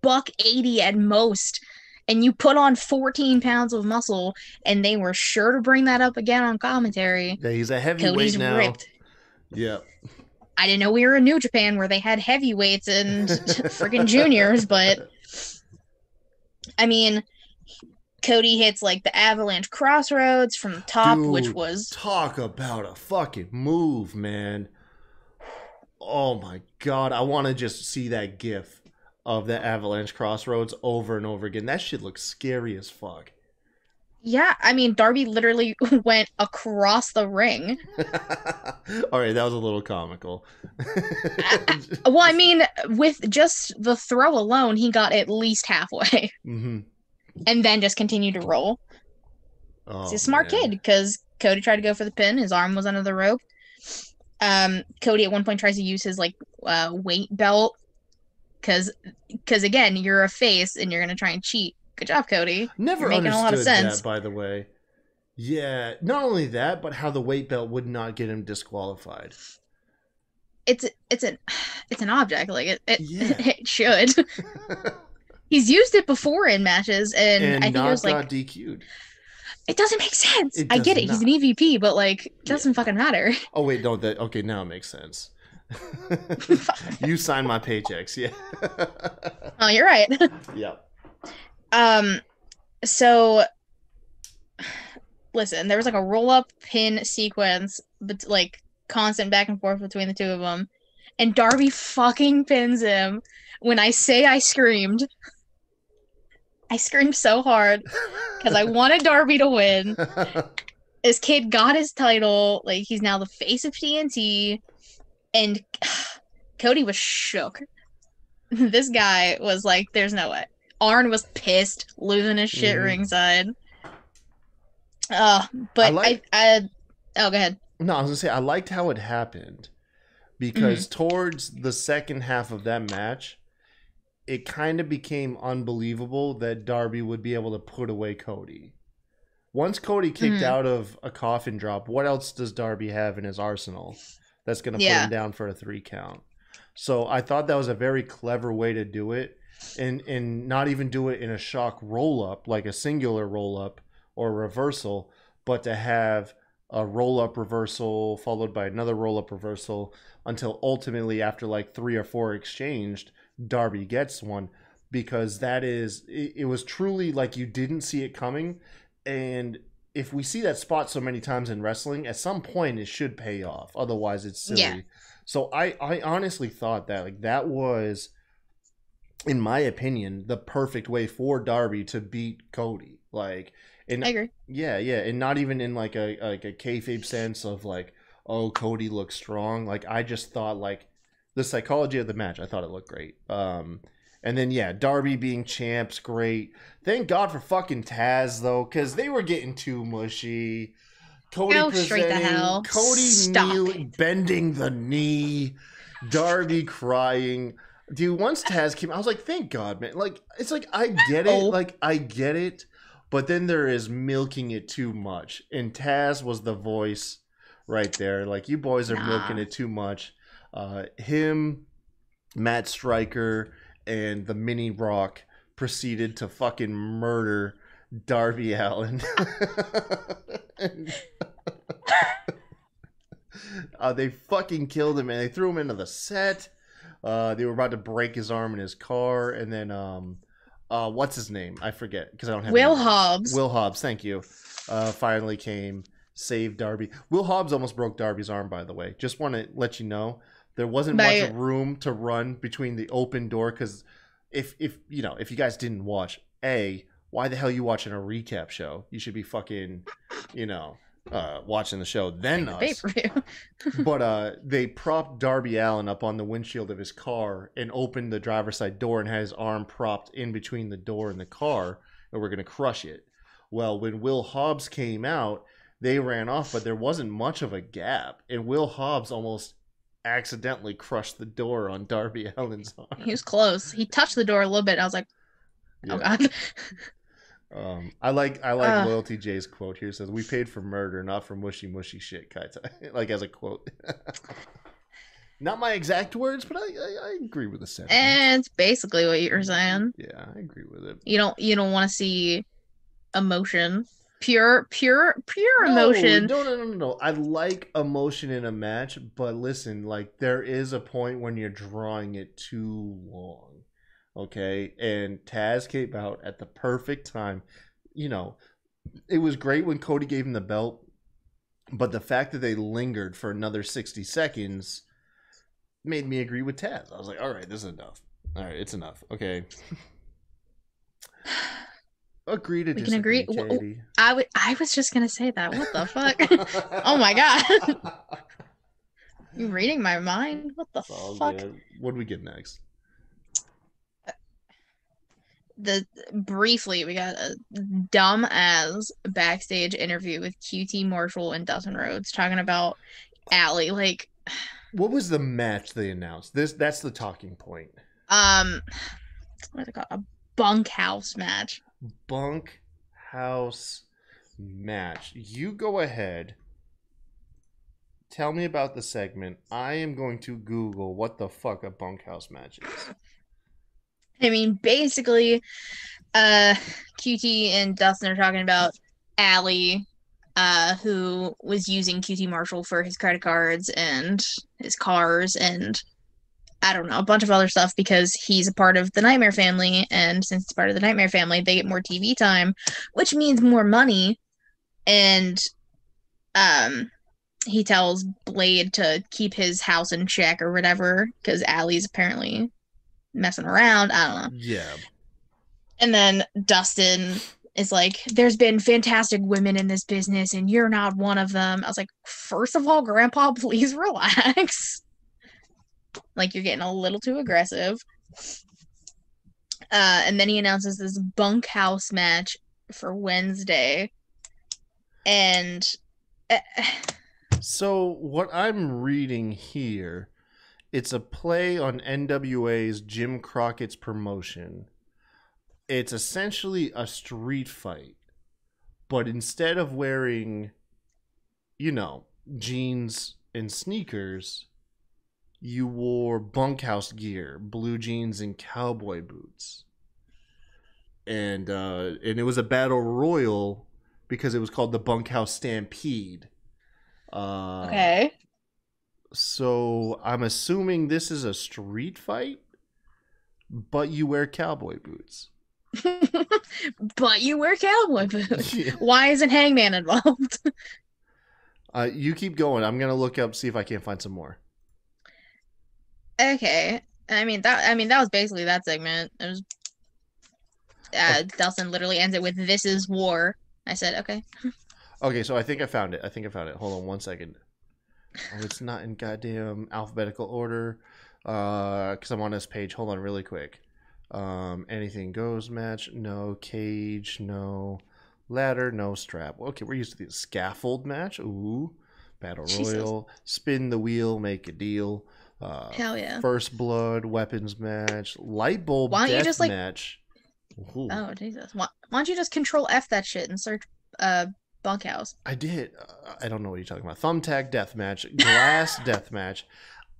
buck eighty at most, and you put on fourteen pounds of muscle, and they were sure to bring that up again on commentary. Yeah, he's a heavyweight now. Ripped. Yeah. I didn't know we were in New Japan where they had heavyweights and freaking juniors, but I mean, Cody hits, like, the Avalanche Crossroads from the top, dude, which was... talk about a fucking move, man. Oh, my God. I want to just see that gif of the Avalanche Crossroads over and over again. That shit looks scary as fuck. Yeah, I mean, Darby literally went across the ring. All right, that was a little comical. I, I, well, I mean, with just the throw alone, he got at least halfway. Mm-hmm. And then just continue to roll. Oh, he's a smart man. Kid, because Cody tried to go for the pin. His arm was under the rope. Um, Cody at one point tries to use his like uh, weight belt, because because again, you're a face and you're gonna try and cheat. Good job, Cody. Never you're making understood a lot of sense. That, by the way. Yeah, not only that, but how the weight belt would not get him disqualified. It's it's an it's an object. Like it it, yeah. it should. He's used it before in matches, and, and I think not, it was like D Q'd. It doesn't make sense. It I get it. Not. He's an E V P, but like, it doesn't yeah. fucking matter. Oh wait, no. That okay. Now it makes sense. You sign my paychecks, yeah. Oh, you're right. Yeah. Um. So, listen. There was like a roll up pin sequence, but like constant back and forth between the two of them, and Darby fucking pins him. When I say I screamed. I screamed so hard because I wanted Darby to win. This kid got his title. Like, he's now the face of T N T. And Cody was shook. This guy was like, there's no way. Arn was pissed, losing his shit mm-hmm. ringside. Uh, but I, like- I, I... Oh, go ahead. No, I was going to say, I liked how it happened. Because mm-hmm. towards the second half of that match, it kind of became unbelievable that Darby would be able to put away Cody. Once Cody kicked mm-hmm. out of a coffin drop, what else does Darby have in his arsenal that's going to yeah. put him down for a three count? So I thought that was a very clever way to do it, and and not even do it in a shock roll-up, like a singular roll-up or reversal, but to have a roll-up reversal followed by another roll-up reversal until ultimately after like three or four exchanged, Darby gets one, because that is, it, it was truly like you didn't see it coming. And if we see that spot so many times in wrestling, at some point it should pay off. Otherwise, it's silly. Yeah. So I, I honestly thought that like that was, in my opinion, the perfect way for Darby to beat Cody. Like, and I agree. Yeah, yeah, and not even in like a like a kayfabe sense of like, oh, Cody looks strong. Like I just thought like the psychology of the match. I thought it looked great. Um. And then, yeah, Darby being champs, great. Thank God for fucking Taz, though, because they were getting too mushy. Cody Go straight to hell. Cody bending the knee. Darby crying. Dude, once Taz came, I was like, thank God, man. Like, it's like, I get it. Like, I get it. But then there is milking it too much. And Taz was the voice right there. Like, you boys are nah. milking it too much. Uh, him, Matt Stryker, and the mini Rock proceeded to fucking murder Darby Allin. uh, they fucking killed him, and they threw him into the set. Uh, they were about to break his arm in his car, and then um, uh, what's his name? I forget because I don't have Will Hobbs. Will Hobbs, thank you. Uh, finally came, saved Darby. Will Hobbs almost broke Darby's arm, by the way. Just want to let you know. There wasn't By, much room to run between the open door, because if if you know if you guys didn't watch, A, why the hell are you watching a recap show? You should be fucking, you know, uh, watching the show then us. But uh, they propped Darby Allin up on the windshield of his car and opened the driver's side door and had his arm propped in between the door and the car, and we're gonna crush it. Well, when Will Hobbs came out, they ran off, but there wasn't much of a gap, and Will Hobbs almost accidentally crushed the door on Darby Allin's arm. He was close. He touched the door a little bit. And I was like, "Oh yeah. God." um, I like I like uh, Loyalty J's quote here. It says, "We paid for murder, not for mushy mushy shit." Kaita, like as a quote. Not my exact words, but I, I, I agree with the sentiment. And it's basically what you were saying. Yeah, I agree with it. You don't you don't want to see emotion. Pure, pure, pure emotion. No, no, no, no, no. I like emotion in a match, but listen, like there is a point when you're drawing it too long, okay? And Taz came out at the perfect time. You know, it was great when Cody gave him the belt, but the fact that they lingered for another sixty seconds made me agree with Taz. I was like, all right, this is enough. All right, it's enough. Okay. Agree to we can agree. J D. I would. I was just gonna say that. What the fuck? Oh my god! You're reading my mind. What the oh, fuck? Man. What do we get next? The briefly, we got a dumb ass backstage interview with Q T Marshall and Dustin Rhodes talking about Allie. Like, what was the match they announced? This that's the talking point. Um, what's it called? A bunkhouse match. Bunk house match. You go ahead. Tell me about the segment. I am going to Google what the fuck a bunkhouse match is. I mean, basically, uh, Q T and Dustin are talking about Allie, uh, who was using Q T Marshall for his credit cards and his cars and I don't know, a bunch of other stuff because he's a part of the Nightmare Family, and since it's part of the Nightmare Family, they get more T V time, which means more money. And um, he tells Blade to keep his house in check or whatever because Allie's apparently messing around. I don't know. Yeah. And then Dustin is like, there's been fantastic women in this business, and you're not one of them. I was like, first of all, Grandpa, please relax. Like, you're getting a little too aggressive. Uh, and then he announces this bunkhouse match for Wednesday. And... Uh, so, what I'm reading here It's a play on N W A's Jim Crockett's promotion. It's essentially a street fight, but instead of wearing, you know, jeans and sneakers, you wore bunkhouse gear, blue jeans and cowboy boots. And uh, and it was a battle royal because it was called the Bunkhouse Stampede. Uh, okay. So I'm assuming this is a street fight, but you wear cowboy boots. But you wear cowboy boots. Yeah. Why isn't Hangman involved? uh, you keep going. I'm gonna look up, see if I can't find some more. Okay. I mean that. I mean that was basically that segment. It was. Uh, Dustin literally ends it with "This is war." I said, "Okay." Okay, so I think I found it. I think I found it. Hold on one second. Oh, it's not in goddamn alphabetical order. Uh, because I'm on this page. Hold on, really quick. Um, anything goes match. No cage. No ladder. No strap. Okay, we're used to the scaffold match. Ooh, battle royal. Jesus. Spin the wheel. Make a deal. Uh, Hell yeah. First blood. Weapons match. Light bulb. Why don't you just like match? Ooh. Oh Jesus! Why, why don't you just control F that shit and search uh bunkhouse? I did. Uh, I don't know what you're talking about. Thumbtack death match. Glass death match.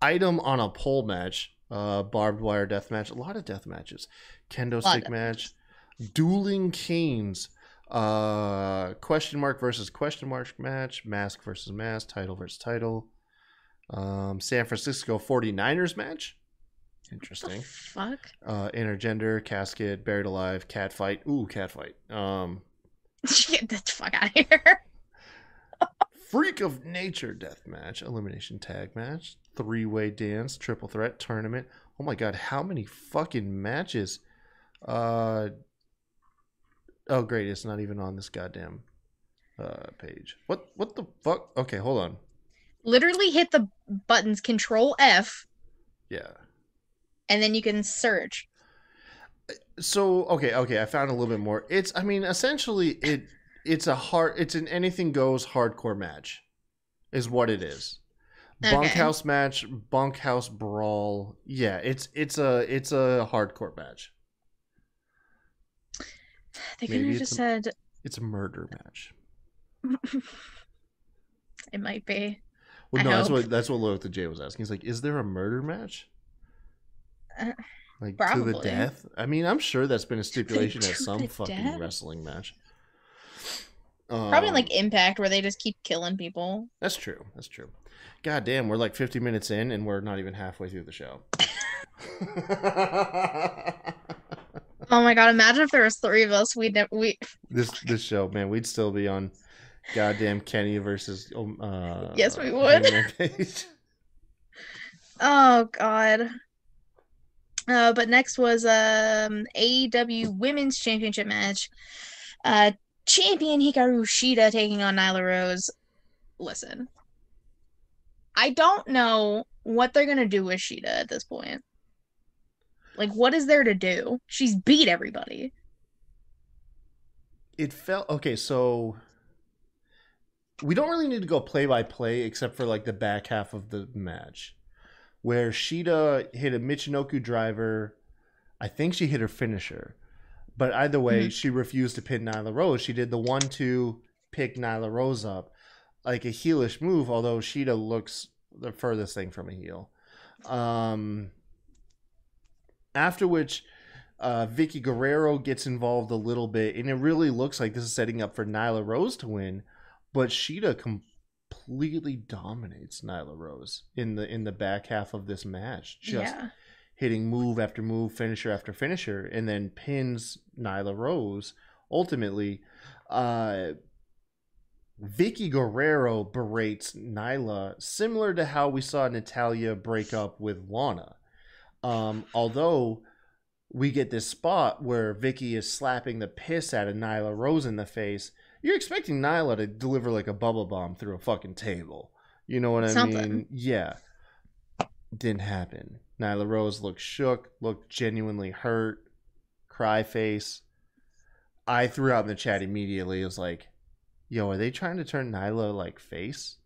Item on a pole match. Uh, barbed wire death match. A lot of death matches. Kendo stick match. Matches. Dueling canes. Uh, question mark versus question mark match. Mask versus mask. Title versus title. Um, San Francisco forty-niners match. Interesting. What the fuck? Uh, intergender, casket, buried alive, cat fight. Ooh, cat fight. Um, Get the fuck out of here. Freak of nature death match, elimination tag match, three way dance, triple threat tournament. Oh my god, how many fucking matches? Uh, oh great, it's not even on this goddamn uh, page. What? What the fuck? Okay, hold on. Literally hit the buttons, Control F. Yeah. And then you can search. So okay, okay, I found a little bit more. It's, I mean, essentially it it's a hard, it's an anything goes hardcore match, is what it is. Okay. Bunkhouse match, bunkhouse brawl. Yeah, it's it's a it's a hardcore match. They could have just a, said it's a murder match. It might be. Well, I no, hope. that's what that's what Loyal to Jay was asking. He's like, is there a murder match? Like Probably. to the death. I mean, I'm sure that's been a stipulation at some fucking death? wrestling match. Um, Probably like Impact, where they just keep killing people. That's true. That's true. God damn, we're like fifty minutes in, and we're not even halfway through the show. Oh my god! Imagine if there was three of us. We'd ne- we this this show, man. We'd still be on goddamn Kenny versus. Uh, yes, we would. Oh god. Uh, but next was um, A E W Women's Championship match. Uh, champion Hikaru Shida taking on Nyla Rose. Listen, I don't know what they're going to do with Shida at this point. Like, what is there to do? She's beat everybody. It felt... Okay, so... We don't really need to go play-by-play except for, like, the back half of the match, where Shida hit a Michinoku driver. I think she hit her finisher. But either way, mm-hmm. she refused to pin Nyla Rose. She did the one two, pick Nyla Rose up. Like a heelish move, although Shida looks the furthest thing from a heel. Um, after which, uh, Vicky Guerrero gets involved a little bit. And it really looks like this is setting up for Nyla Rose to win. But Shida completely... completely dominates Nyla Rose in the in the back half of this match, just yeah. hitting move after move, finisher after finisher, and then pins Nyla Rose ultimately. uh Vicky Guerrero berates Nyla, similar to how we saw Natalya break up with Lana, um although we get this spot where Vicky is slapping the piss out of Nyla Rose in the face. You're expecting Nyla to deliver like a bubble bomb through a fucking table. You know what Something. I mean? Yeah. Didn't happen. Nyla Rose looked shook, looked genuinely hurt, cry face. I threw out in the chat immediately. It was like, yo, are they trying to turn Nyla like face?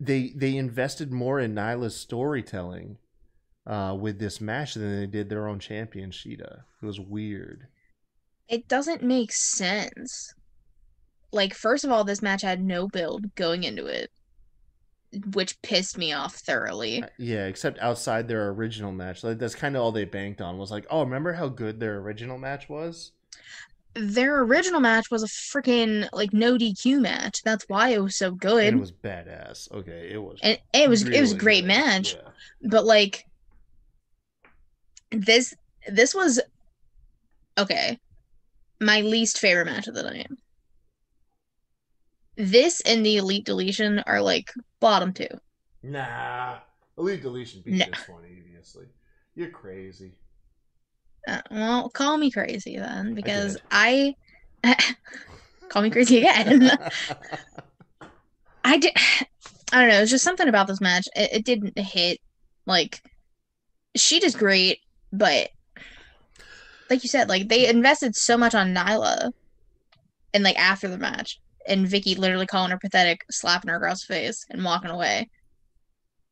they they invested more in Nyla's storytelling uh, with this match than they did their own champion, Shida. It was weird. It doesn't make sense. Like, first of all, this match had no build going into it, which pissed me off thoroughly. Yeah, except outside their original match. Like, that's kind of all they banked on was like, oh, remember how good their original match was? Their original match was a freaking, like, no D Q match. That's why it was so good. And it was badass. Okay, it was. And it was really it was a great badass. match. Yeah. But like this this was okay. My least favorite match of the night. This and the Elite Deletion are like bottom two. Nah. Elite Deletion beat nah. this one, obviously. You're crazy. Uh, well, call me crazy then, because I, I call me crazy again. I did. I don't know. It's just something about this match. It, it didn't hit. Like, she does great, but like you said, like they invested so much on Nyla, and like after the match, and Vicky literally calling her pathetic, slapping her across the face, and walking away.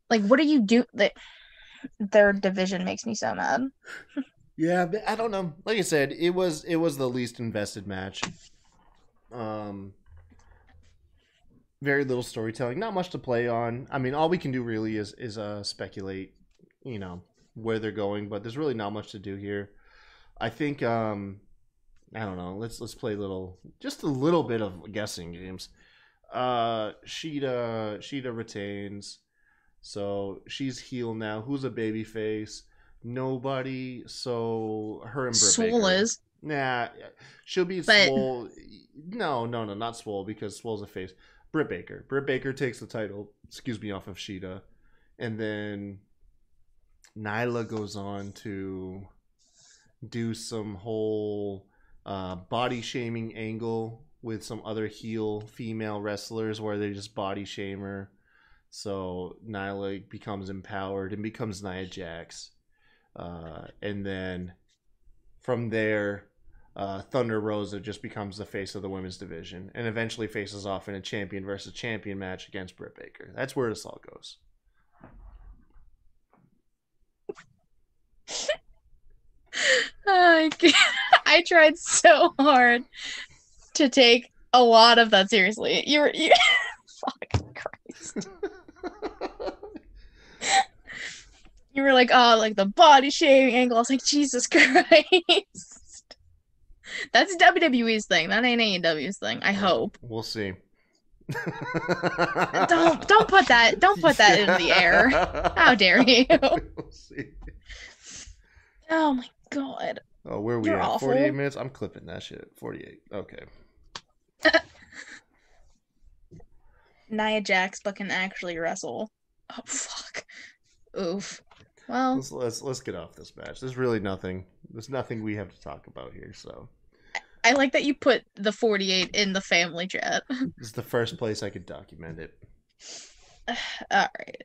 Like, what are you do? Like, their division makes me so mad. Yeah, but I don't know. Like I said, it was it was the least invested match. Um, very little storytelling, not much to play on. I mean, all we can do really is is uh, speculate, you know, where they're going. But there's really not much to do here. I think um, I don't know. Let's let's play a little, just a little bit of guessing games. Uh, Shida Shida retains, so she's heel now. Who's a babyface? Nobody, so her and Britt Swole Baker. is. Nah, she'll be but... Swole. No, no, no, not Swole, because Swole's a face. Britt Baker. Britt Baker takes the title, excuse me, off of Shida. And then Nyla goes on to do some whole uh, body shaming angle with some other heel female wrestlers where they just body shame her. So Nyla becomes empowered and becomes Nia Jax. Uh, and then from there, uh, Thunder Rosa just becomes the face of the women's division and eventually faces off in a champion versus champion match against Britt Baker. That's where this all goes. Oh, I tried so hard to take a lot of that seriously. You were... You, fucking Christ. You were like, oh, like the body shaming angle. I was like, Jesus Christ. That's W W E's thing. That ain't A E W's thing. I hope. We'll see. don't don't put that don't put that yeah. in the air. How dare you? We'll see. Oh my God. Oh, where are we You're at? Awful. forty-eight minutes? I'm clipping that shit. forty-eight. Okay. Nia Jax fucking actually wrestle. Oh fuck. Oof. Well, let's, let's let's get off this match. There's really nothing. There's nothing we have to talk about here. So, I, I like that you put the forty-eight in the family chat. It's the first place I could document it. All right,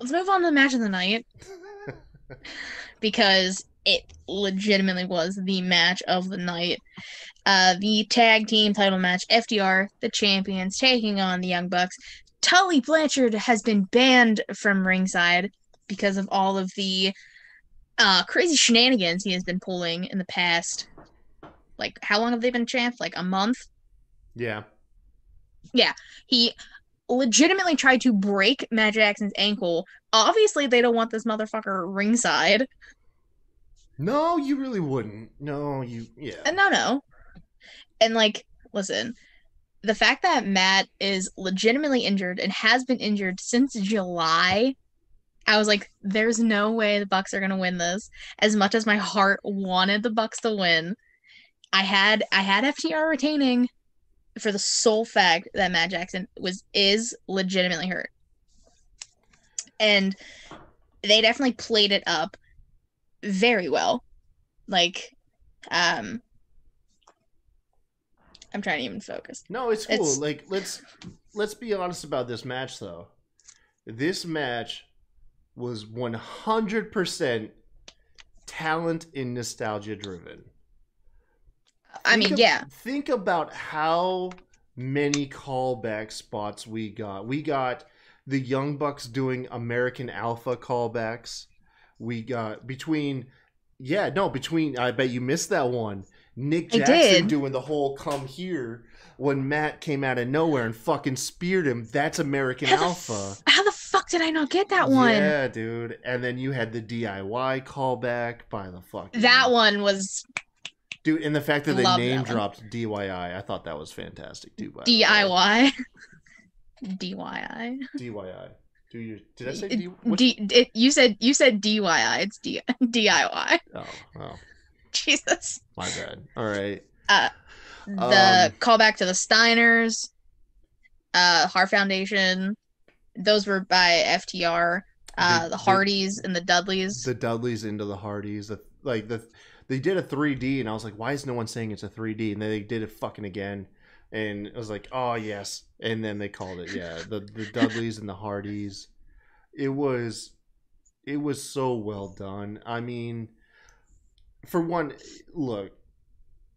let's move on to the match of the night because it legitimately was the match of the night. Uh, the tag team title match: F T R, the champions, taking on the Young Bucks. Tully Blanchard has been banned from ringside because of all of the uh, crazy shenanigans he has been pulling in the past. Like, how long have they been champs? Like, a month? Yeah. Yeah. He legitimately tried to break Matt Jackson's ankle. Obviously, they don't want this motherfucker ringside. No, you really wouldn't. No, you... Yeah. And no, no. And, like, listen... The fact that Matt is legitimately injured and has been injured since July, I was like, there's no way the Bucks are going to win this. As much as my heart wanted the Bucks to win, I had I had F T R retaining for the sole fact that Matt Jackson was is legitimately hurt. And they definitely played it up very well. Like, um... I'm trying to even focus. No, it's cool. It's... Like, let's let's be honest about this match, though. This match was one hundred percent talent and nostalgia driven. I think mean, ab- yeah. Think about how many callback spots we got. We got the Young Bucks doing American Alpha callbacks. We got between, yeah, no, between, I bet you missed that one. Nick Jackson doing the whole come here when Matt came out of nowhere and fucking speared him. That's American how Alpha. The, how the fuck did I not get that one? Yeah, dude. And then you had the D I Y callback by the fuck. That one was... Dude, and the fact that they name dropped D I Y, I thought that was fantastic too. D I Y? D Y I? D Y I. Do you, did I say D, D, D you said you said D Y I. It's D, D I Y. Oh, oh. Jesus. My bad. All right. Uh, the um, callback to the Steiners, uh, Hart Foundation. Those were by F T R. Uh, the, the Hardys the, and the Dudleys. The Dudleys into the Hardys. The, like the. They did a three D, and I was like, why is no one saying it's a three D? And then they did it fucking again, and I was like, oh, yes. And then they called it, yeah, the, the Dudleys and the Hardys. It was, it was so well done. I mean, for one, look,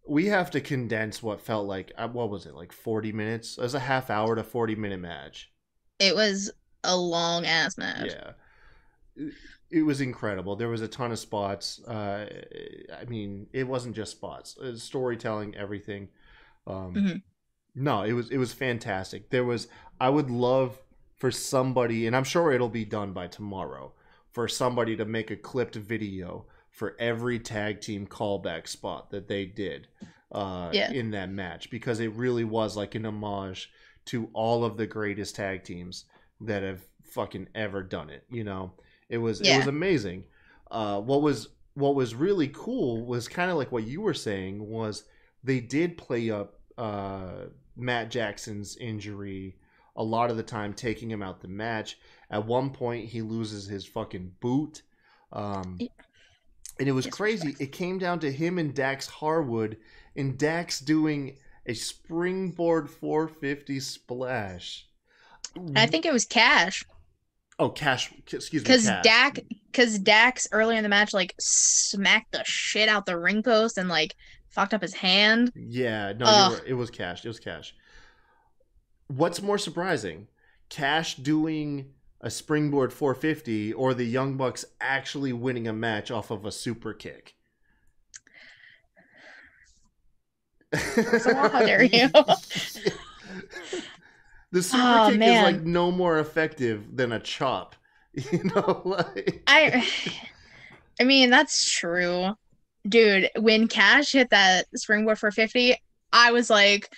we have to condense what felt like, what was it, like forty minutes? It was a half hour to forty-minute match. It was a long-ass match. Yeah. It was incredible. There was a ton of spots. Uh, I mean, it wasn't just spots. It was storytelling, everything. Um, mm-hmm. No, it was it was fantastic. There was. I would love for somebody, and I'm sure it'll be done by tomorrow, for somebody to make a clipped video for every tag team callback spot that they did uh, yeah. in that match, because it really was like an homage to all of the greatest tag teams that have fucking ever done it. You know. It was yeah. it was amazing. Uh, what was what was really cool was kind of like what you were saying was they did play up uh, Matt Jackson's injury a lot of the time, taking him out the match. At one point, he loses his fucking boot, um, and it was crazy. It came down to him and Dax Harwood, and Dax doing a springboard four fifty splash. I think it was Cash. Oh, Cash, excuse me, Cause Cash. Dak, because Dax earlier in the match, like, smacked the shit out the ring post and, like, fucked up his hand. Yeah, no, you were, it was Cash. It was Cash. What's more surprising? Cash doing a springboard four fifty or the Young Bucks actually winning a match off of a super kick? So how dare you? The super oh, kick man. is like no more effective than a chop, you know. Like... I, I mean that's true, dude. When Cash hit that springboard for fifty, I was like,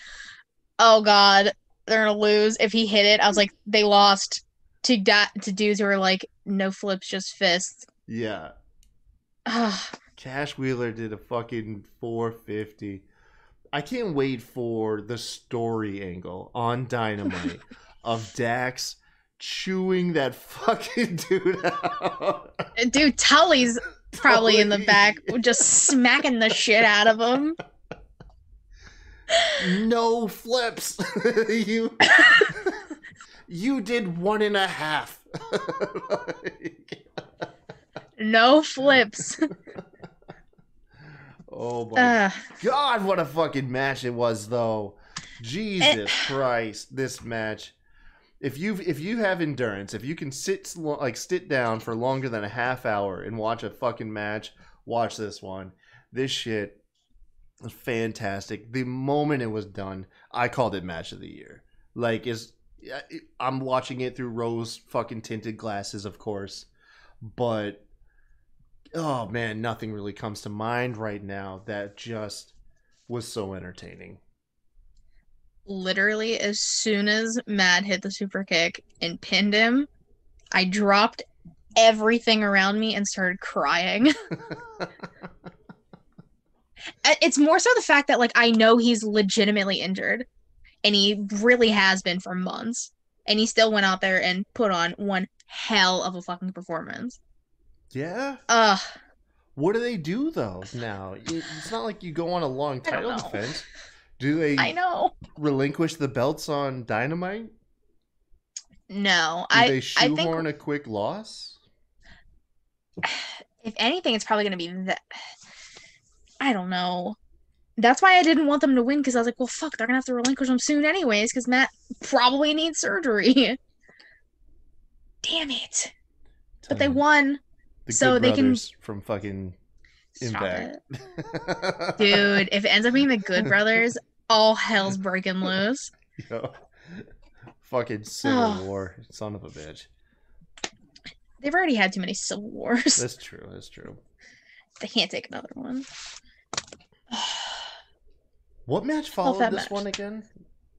"Oh God, they're gonna lose." If he hit it, I was like, "They lost to da- to dudes who were like no flips, just fists." Yeah. Cash Wheeler did a fucking four fifty. I can't wait for the story angle on Dynamite of Dax chewing that fucking dude out. Dude, Tully's probably Tully. in the back just smacking the shit out of him. No flips. you, you did one and a half. No flips. Oh, my uh, God, what a fucking match it was, though. Jesus it, Christ, this match. If you if you have endurance, if you can sit like sit down for longer than a half hour and watch a fucking match, watch this one. This shit was fantastic. The moment it was done, I called it match of the year. Like, is I'm watching it through rose fucking tinted glasses, of course, but... Oh, man, nothing really comes to mind right now that just was so entertaining. Literally, as soon as Matt hit the super kick and pinned him, I dropped everything around me and started crying. It's more so the fact that, like, I know he's legitimately injured, and he really has been for months, and he still went out there and put on one hell of a fucking performance. Yeah. Uh, what do they do though now? It's not like you go on a long title defense. Do they? I know. Relinquish the belts on Dynamite? No, do I. They shoehorn I think, a quick loss. If anything, it's probably going to be that. I don't know. That's why I didn't want them to win, because I was like, well, fuck, they're going to have to relinquish them soon anyways, because Matt probably needs surgery. Damn it. But they won. The so Good they Brothers can... from fucking Impact. Stop it. Dude, if it ends up being the Good Brothers, all hell's breaking loose. Yo. Fucking Civil oh. War. Son of a bitch. They've already had too many Civil Wars. That's true. That's true. They can't take another one. What match followed this match. One again?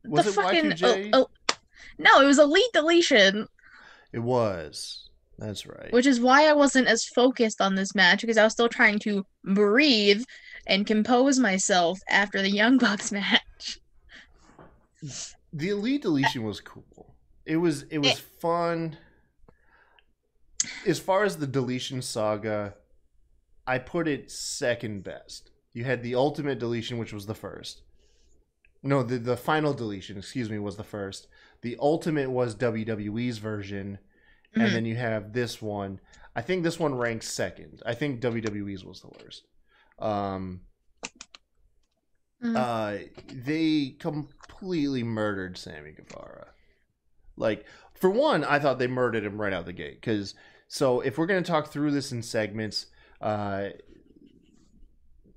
Was the it fucking, Y two J? Oh, oh. No, it was Elite Deletion. It was. That's right. Which is why I wasn't as focused on this match, because I was still trying to breathe and compose myself after the Young Bucks match. The Elite Deletion was cool. It was it was it, fun. As far as the Deletion saga, I put it second best. You had the Ultimate Deletion, which was the first. No, the, the Final Deletion, excuse me, was the first. The Ultimate was W W E's version, and mm-hmm. then you have this one. I think this one ranks second. I think W W E's was the worst. Um, mm-hmm. uh, they completely murdered Sammy Guevara. Like, for one, I thought they murdered him right out the gate. 'Cause, so if we're going to talk through this in segments, uh,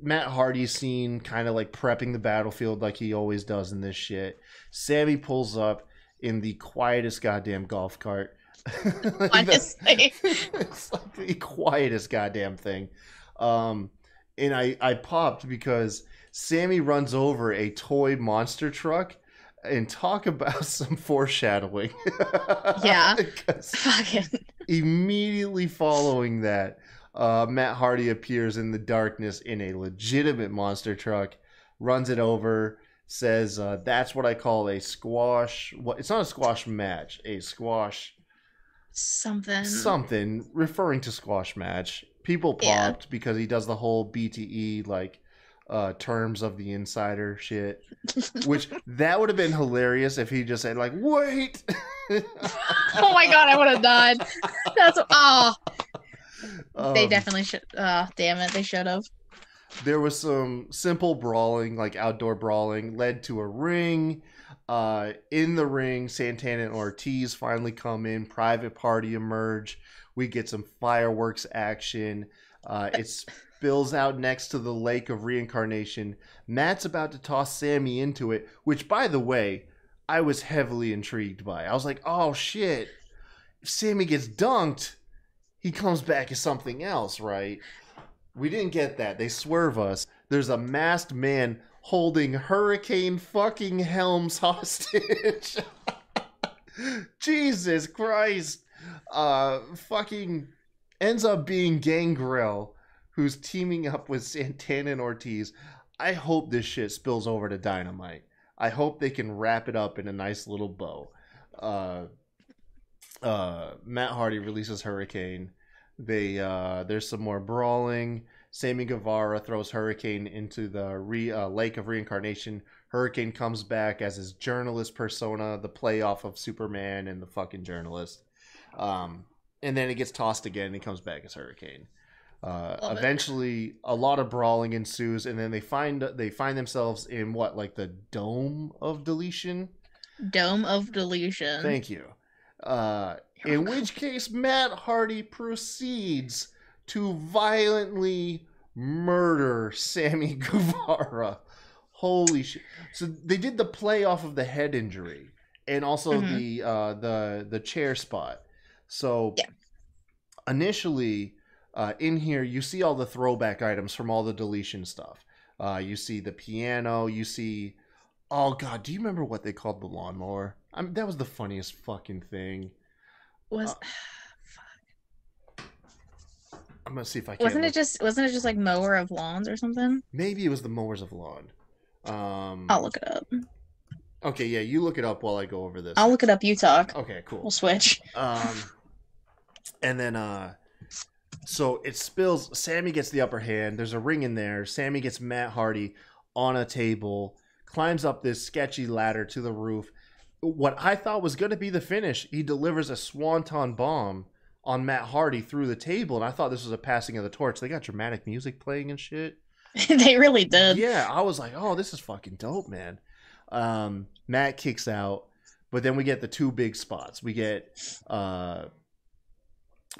Matt Hardy's seen kind of like prepping the battlefield like he always does in this shit. Sammy pulls up in the quietest goddamn golf cart. like Honestly. It's like the quietest goddamn thing. Um, and I, I popped because Sammy runs over a toy monster truck. And talk about some foreshadowing. Yeah. Fucking. Immediately following that, uh, Matt Hardy appears in the darkness in a legitimate monster truck, runs it over, says, uh, that's what I call a squash. What? It's not a squash match. A squash. Something. Something. Referring to squash match. People popped yeah. because he does the whole B T E, like, Uh, terms of the insider shit, which that would have been hilarious if he just said like, wait. Oh my god, I would have died. That's oh. Um, they definitely should. Oh, damn it, they should have. There was some simple brawling, like outdoor brawling, led to a ring. Uh, in the ring, Santana and Ortiz finally come in. Private Party emerge. We get some fireworks action. Uh, it's. Spills out next to the lake of reincarnation. Matt's about to toss Sammy into it, which, by the way, I was heavily intrigued by. I was like, oh, shit. If Sammy gets dunked, he comes back as something else, right? We didn't get that. They swerve us. There's a masked man holding Hurricane fucking Helms hostage. Jesus Christ. Uh, fucking ends up being Gangrel, who's teaming up with Santana and Ortiz. I hope this shit spills over to Dynamite. I hope they can wrap it up in a nice little bow. Uh, uh, Matt Hardy releases Hurricane. They uh, there's some more brawling. Sammy Guevara throws Hurricane into the re, uh, Lake of Reincarnation. Hurricane comes back as his journalist persona, the playoff of Superman and the fucking journalist. Um, and then it gets tossed again and he comes back as Hurricane. Uh, eventually, it. a lot of brawling ensues, and then they find they find themselves in what, like the Dome of Deletion? Dome of Deletion. Thank you. Uh, in which case, Matt Hardy proceeds to violently murder Sammy Guevara. Holy shit! So they did the play off of the head injury, and also mm-hmm. the uh, the the chair spot. So yeah. initially. Uh, in here, you see all the throwback items from all the Deletion stuff. Uh, you see the piano. You see, oh god, do you remember what they called the lawnmower? I mean, that was the funniest fucking thing. Was uh, fuck. I'm gonna see if I can. Wasn't it just wasn't it just like mower of lawns or something? Maybe it was the mowers of lawn. Um, I'll look it up. Okay, yeah, you look it up while I go over this. I'll look it up. You talk. Okay, cool. We'll switch. Um, and then uh. So it spills. Sammy gets the upper hand. There's a ring in there. Sammy gets Matt Hardy on a table, climbs up this sketchy ladder to the roof. What I thought was going to be the finish, he delivers a swanton bomb on Matt Hardy through the table, and I thought this was a passing of the torch. They got dramatic music playing and shit. They really did. Yeah, I was like, oh, this is fucking dope, man. Um, Matt kicks out, but then we get the two big spots. We get uh,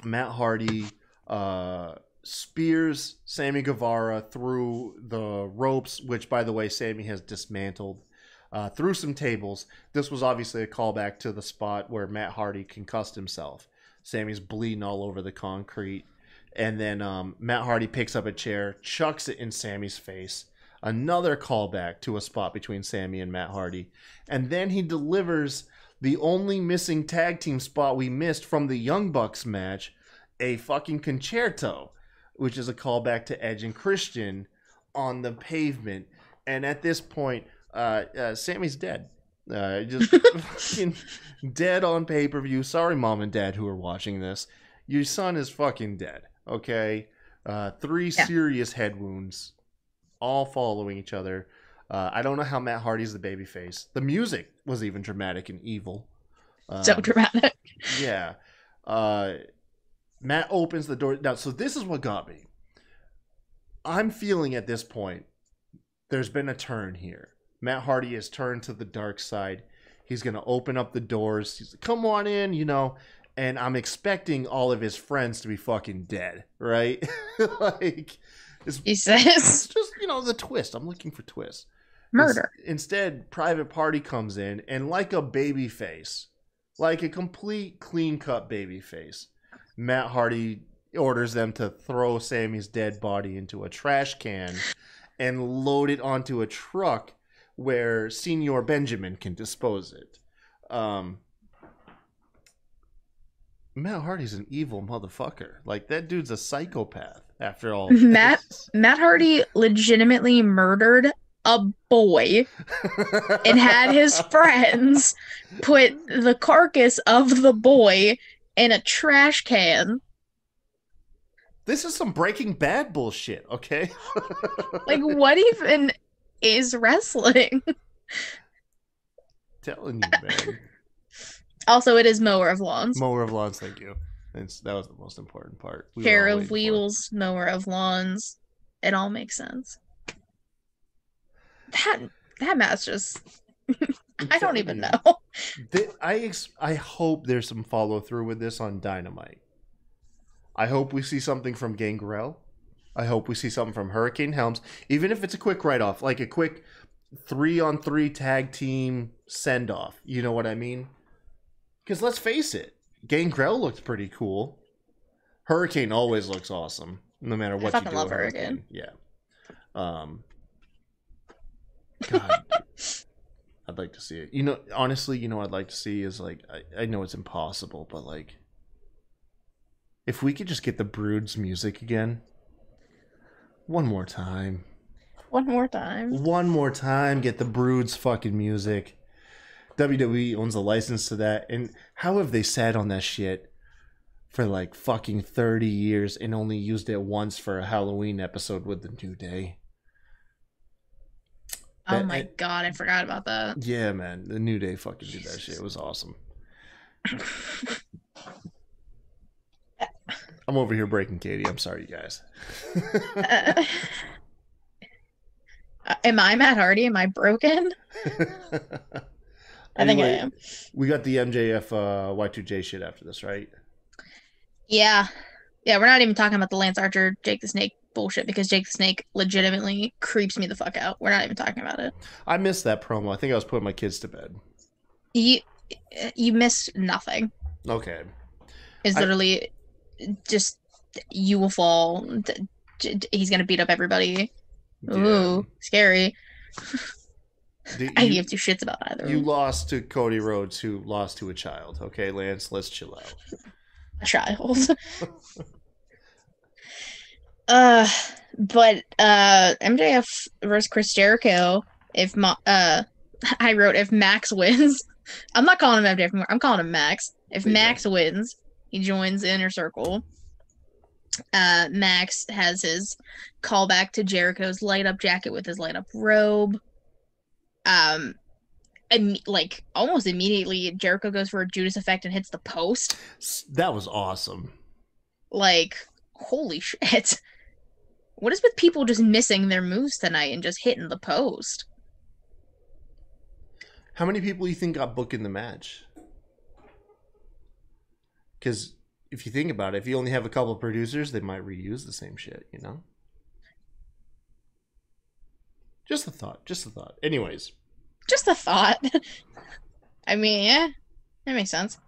Matt Hardy uh, spears Sammy Guevara through the ropes, which, by the way, Sammy has dismantled. Uh, through some tables. This was obviously a callback to the spot where Matt Hardy concussed himself. Sammy's bleeding all over the concrete. And then um, Matt Hardy picks up a chair, chucks it in Sammy's face. Another callback to a spot between Sammy and Matt Hardy. And then he delivers the only missing tag team spot we missed from the Young Bucks match, a fucking concerto, which is a callback to Edge and Christian on the pavement. And at this point, Uh, uh, Sammy's dead. Uh, just fucking dead on pay-per-view. Sorry, mom and dad who are watching this. Your son is fucking dead, okay? Uh, three yeah. serious head wounds, all following each other. Uh, I don't know how Matt Hardy's the babyface. The music was even dramatic and evil. Um, so dramatic. Yeah. Uh, Matt opens the door. Now, so this is what got me. I'm feeling at this point, there's been a turn here. Matt Hardy has turned to the dark side. He's going to open up the doors. He's like, come on in, you know. And I'm expecting all of his friends to be fucking dead, right? Like, it's, he says. It's just, you know, the twist. I'm looking for twists. Murder. It's, instead, Private Party comes in, and like a baby face, like a complete clean-cut baby face, Matt Hardy orders them to throw Sammy's dead body into a trash can and load it onto a truck where Senior Benjamin can dispose it. Um, Matt Hardy's an evil motherfucker. Like, that dude's a psychopath after all. Matt this. Matt Hardy legitimately murdered a boy and had his friends put the carcass of the boy in a trash can. This is some Breaking Bad bullshit, okay? Like, what even is wrestling? Telling you, man. Also, it is mower of lawns. Mower of lawns, thank you. It's, that was the most important part. We Care of wheels, for. mower of lawns. It all makes sense. That that match just... I don't even you. know. They, I, ex I hope there's some follow-through with this on Dynamite. I hope we see something from Gangrel. I hope we see something from Hurricane Helms, even if it's a quick write-off, like a quick three-on-three tag team send-off. You know what I mean? Because let's face it, Gangrel looks pretty cool. Hurricane always looks awesome, no matter what I you do. I fucking love Hurricane. Hurricane. Yeah. Um, God, I'd like to see it. You know, honestly, you know what I'd like to see is, like, I, I know it's impossible, but, like, if we could just get the Brood's music again. One more time. One more time. One more time. Get the Brood's fucking music. W W E owns the license to that. And how have they sat on that shit for like fucking thirty years and only used it once for a Halloween episode with the New Day? That, oh my I, God. I forgot about that. Yeah, man. The New Day fucking Jesus. did that shit. It was awesome. I'm over here breaking Katie. I'm sorry, you guys. uh, am I Matt Hardy? Am I broken? I anyway, think I am. We got the M J F uh, Y two J shit after this, right? Yeah. Yeah, we're not even talking about the Lance Archer, Jake the Snake bullshit, because Jake the Snake legitimately creeps me the fuck out. We're not even talking about it. I missed that promo. I think I was putting my kids to bed. You, you missed nothing. Okay. It's literally... I, Just you will fall. He's gonna beat up everybody. Ooh, yeah. Scary. Did I you, give two shits about either. You lost to Cody Rhodes, who lost to a child. Okay, Lance, let's chill out. A child. uh, but uh, M J F versus Chris Jericho. If Ma uh, I wrote if Max wins, I'm not calling him M J F anymore. I'm calling him Max. If yeah. Max wins. He joins the Inner Circle. Uh, Max has his callback to Jericho's light-up jacket with his light-up robe. Um, and, like, almost immediately, Jericho goes for a Judas effect and hits the post. That was awesome. Like, holy shit. What is with people just missing their moves tonight and just hitting the post? How many people do you think got booked in the match? Because if you think about it, if you only have a couple of producers, they might reuse the same shit, you know? Just a thought. Just a thought. Anyways. Just a thought. I mean, yeah. That makes sense.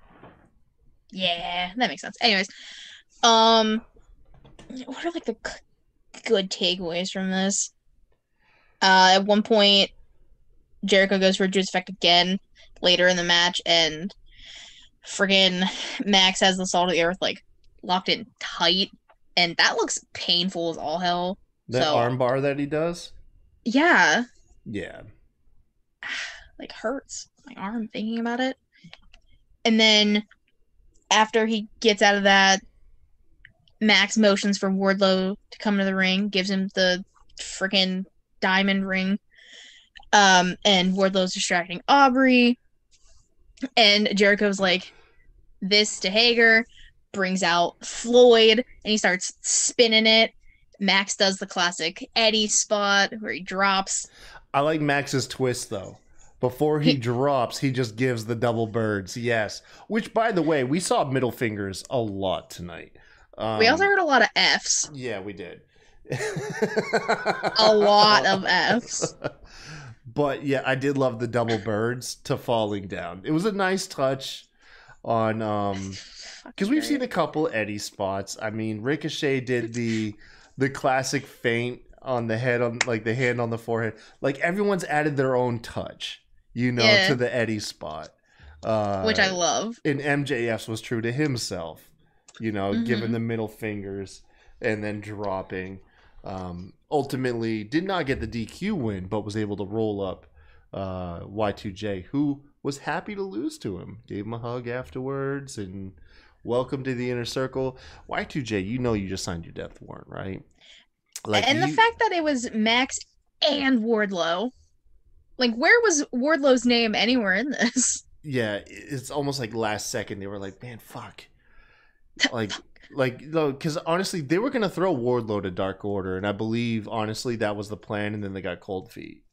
Yeah, that makes sense. Anyways. Um, what are, like, the good takeaways from this? Uh, at one point, Jericho goes for Juice Effect again later in the match, and friggin' Max has the Salt of the Earth, like, locked in tight, and that looks painful as all hell. That so, arm bar that he does? Yeah. Yeah. Like, hurts my arm thinking about it. And then, after he gets out of that, Max motions for Wardlow to come to the ring, gives him the freaking diamond ring. Um, and Wardlow's distracting Aubrey. And Jericho's like, this to Hager, brings out Floyd, and he starts spinning it. Max does the classic Eddie spot where he drops. I like Max's twist, though. Before he, he drops, he just gives the double birds. Yes. Which, by the way, we saw middle fingers a lot tonight. Um, we also heard a lot of Fs. Yeah, we did. A lot of Fs. But, yeah, I did love the double birds to falling down. It was a nice touch on, um, because we've seen a couple Eddie spots. I mean, Ricochet did the the classic feint on the head, on like the hand on the forehead. Like, everyone's added their own touch, you know, yeah. to the Eddie spot. Uh, Which I love. And M J F's was true to himself, you know, mm-hmm. giving the middle fingers and then dropping. Um, ultimately did not get the D Q win, but was able to roll up uh, Y two J, who was happy to lose to him. Gave him a hug afterwards and welcome to the Inner Circle. Y two J, you know you just signed your death warrant, right? Like and you... the fact that it was Max and Wardlow. Like, where was Wardlow's name anywhere in this? Yeah, it's almost like last second they were like, man, fuck. Like... Like, no, because honestly, they were going to throw Wardlow to Dark Order, and I believe, honestly, that was the plan, and then they got cold feet.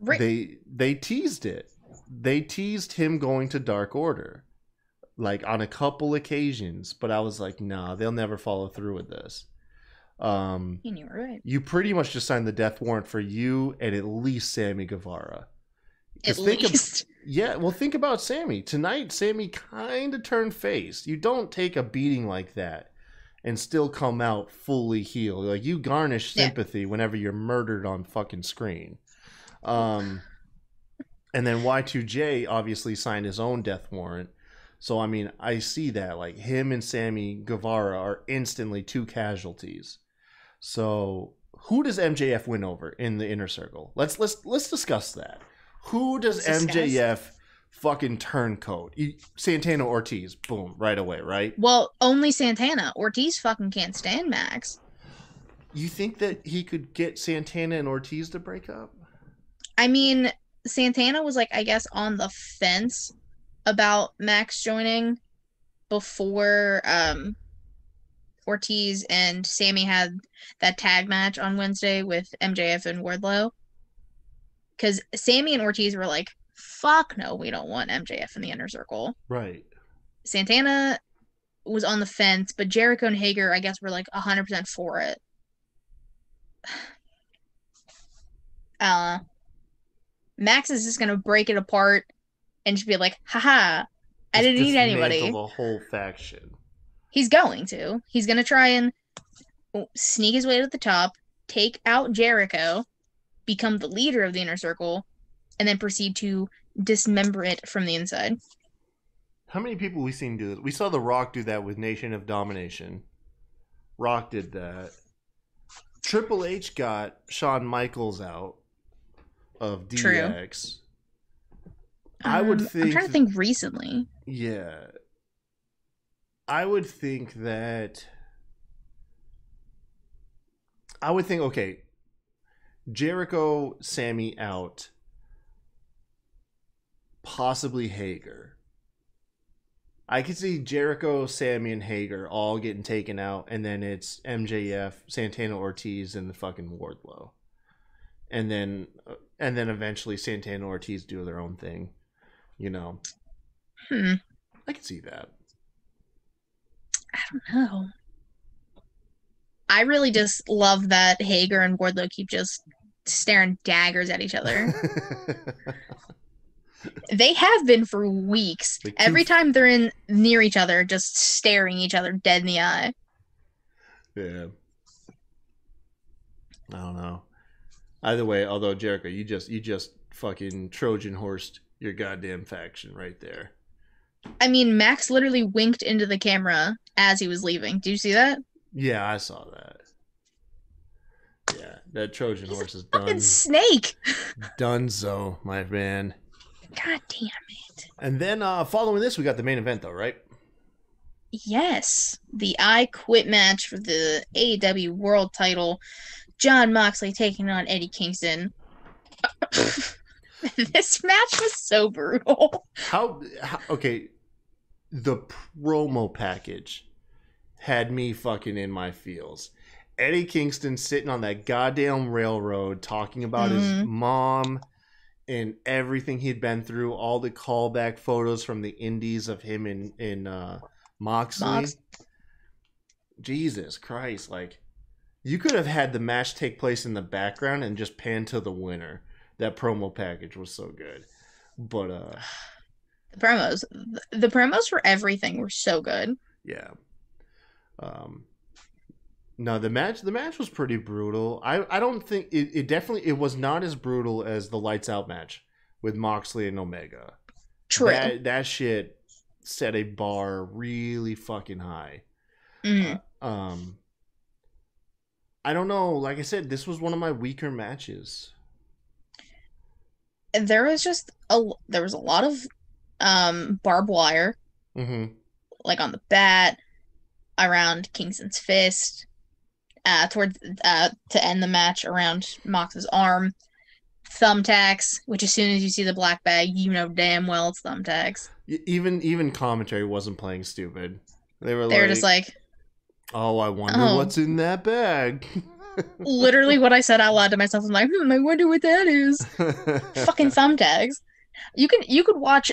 Right. They they teased it. They teased him going to Dark Order, like, on a couple occasions, but I was like, nah, they'll never follow through with this. Um, and you were right. You pretty much just signed the death warrant for you and at least Sammy Guevara. At think least. Of, yeah, well, think about Sammy. Tonight, Sammy kind of turned face. You don't take a beating like that and still come out fully healed. Like, you garnish sympathy yeah. whenever you're murdered on fucking screen. Um, and then Y two J obviously signed his own death warrant. So, I mean, I see that. Like, him and Sammy Guevara are instantly two casualties. So, who does M J F win over in the Inner Circle? Let's let's let's discuss that. Who does M J F fucking turncoat? Santana, Ortiz, boom, right away, right? Well, only Santana. Ortiz fucking can't stand Max. You think that he could get Santana and Ortiz to break up? I mean, Santana was like, I guess, on the fence about Max joining before um, Ortiz and Sammy had that tag match on Wednesday with M J F and Wardlow. Because Sammy and Ortiz were like, fuck no, we don't want M J F in the Inner Circle. Right. Santana was on the fence, but Jericho and Hager, I guess, were like one hundred percent for it. Uh, Max is just going to break it apart and just be like, haha, I didn't need anybody. The whole faction. He's going to. He's going to try and sneak his way to the top, take out Jericho, become the leader of the Inner Circle, and then proceed to dismember it from the inside. How many people we've seen do this? We saw The Rock do that with Nation of Domination. Rock did that. Triple H got Shawn Michaels out of D X. True. I um, would think... I'm trying to think recently. Yeah. I would think that... I would think, okay... Jericho, Sammy out, possibly Hager. I could see Jericho, Sammy, and Hager all getting taken out, and then it's M J F, Santana, Ortiz, and the fucking Wardlow, and then and then eventually Santana, Ortiz do their own thing, you know. Hmm. I could see that. I don't know. I really just love that Hager and Wardlow keep just staring daggers at each other. They have been for weeks. Like Every two... time they're in near each other, just staring each other dead in the eye. Yeah. I don't know. Either way, although Jericho, you just you just fucking Trojan horsed your goddamn faction right there. I mean, Max literally winked into the camera as he was leaving. Do you see that? Yeah, I saw that. Yeah, that Trojan He's horse is done. Fucking snake. Dunzo, my man. God damn it. And then uh, following this, we got the main event, though, right? Yes. The I Quit match for the A E W World title. John Moxley taking on Eddie Kingston. This match was so brutal. How, how? Okay. The promo package had me fucking in my feels. Eddie Kingston sitting on that goddamn railroad talking about mm-hmm. his mom and everything he'd been through, all the callback photos from the indies of him in, in uh, Moxley. Mox. Jesus Christ. Like, you could have had the match take place in the background and just pan to the winner. That promo package was so good. But, uh... The promos. The promos for everything were so good. Yeah. Um... No, the match the match was pretty brutal. I, I don't think it, it definitely it was not as brutal as the lights out match with Moxley and Omega. True. That, that shit set a bar really fucking high. Mm. Uh, um I don't know, like I said, this was one of my weaker matches. There was just a there was a lot of um barbed wire. Mm-hmm. Like on the bat, around Kingston's fist. Uh, towards uh, to end the match around Mox's arm. Thumbtacks, which as soon as you see the black bag, you know damn well it's thumbtacks. Even even commentary wasn't playing stupid. They were they like, were just like, oh, I wonder oh. what's in that bag. Literally what I said out loud to myself, I'm like, hmm, I wonder what that is. Fucking thumbtacks. You can you could watch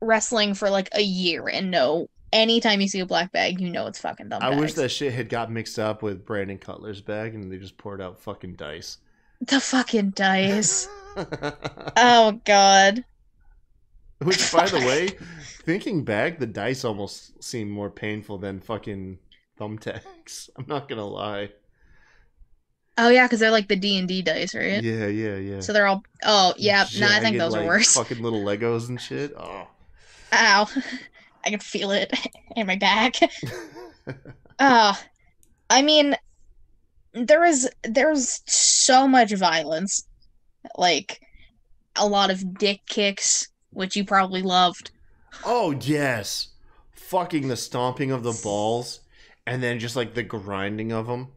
wrestling for like a year and know anytime you see a black bag, you know it's fucking thumbtacks. I wish that shit had got mixed up with Brandon Cutler's bag and they just poured out fucking dice. The fucking dice. Oh, God. Which, by the way, thinking back, the dice almost seem more painful than fucking thumbtacks. I'm not gonna lie. Oh, yeah, because they're like the D and D dice, right? Yeah, yeah, yeah. So they're all... Oh, yeah. Jagged, no, I think those like, are worse. Fucking little Legos and shit. Oh. Ow. I can feel it in my back. uh, I mean, there is there's so much violence. Like, a lot of dick kicks, which you probably loved. Oh, yes. Fucking the stomping of the balls. And then just, like, the grinding of them.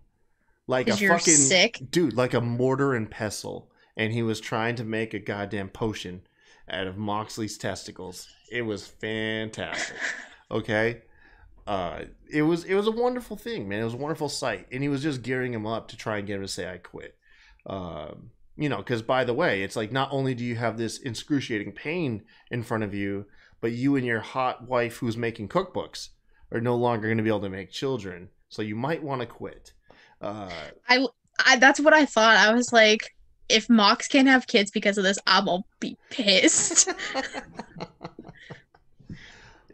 Like a fucking... sick. Dude, like a mortar and pestle. And he was trying to make a goddamn potion out of Moxley's testicles. It was fantastic. Okay, uh, it was it was a wonderful thing, man. It was a wonderful sight, and he was just gearing him up to try and get him to say "I quit." Uh, you know, because by the way, it's like not only do you have this excruciating pain in front of you, but you and your hot wife who's making cookbooks are no longer going to be able to make children, so you might want to quit. Uh, I, I that's what I thought. I was like, if Mox can't have kids because of this, I'm gonna be pissed.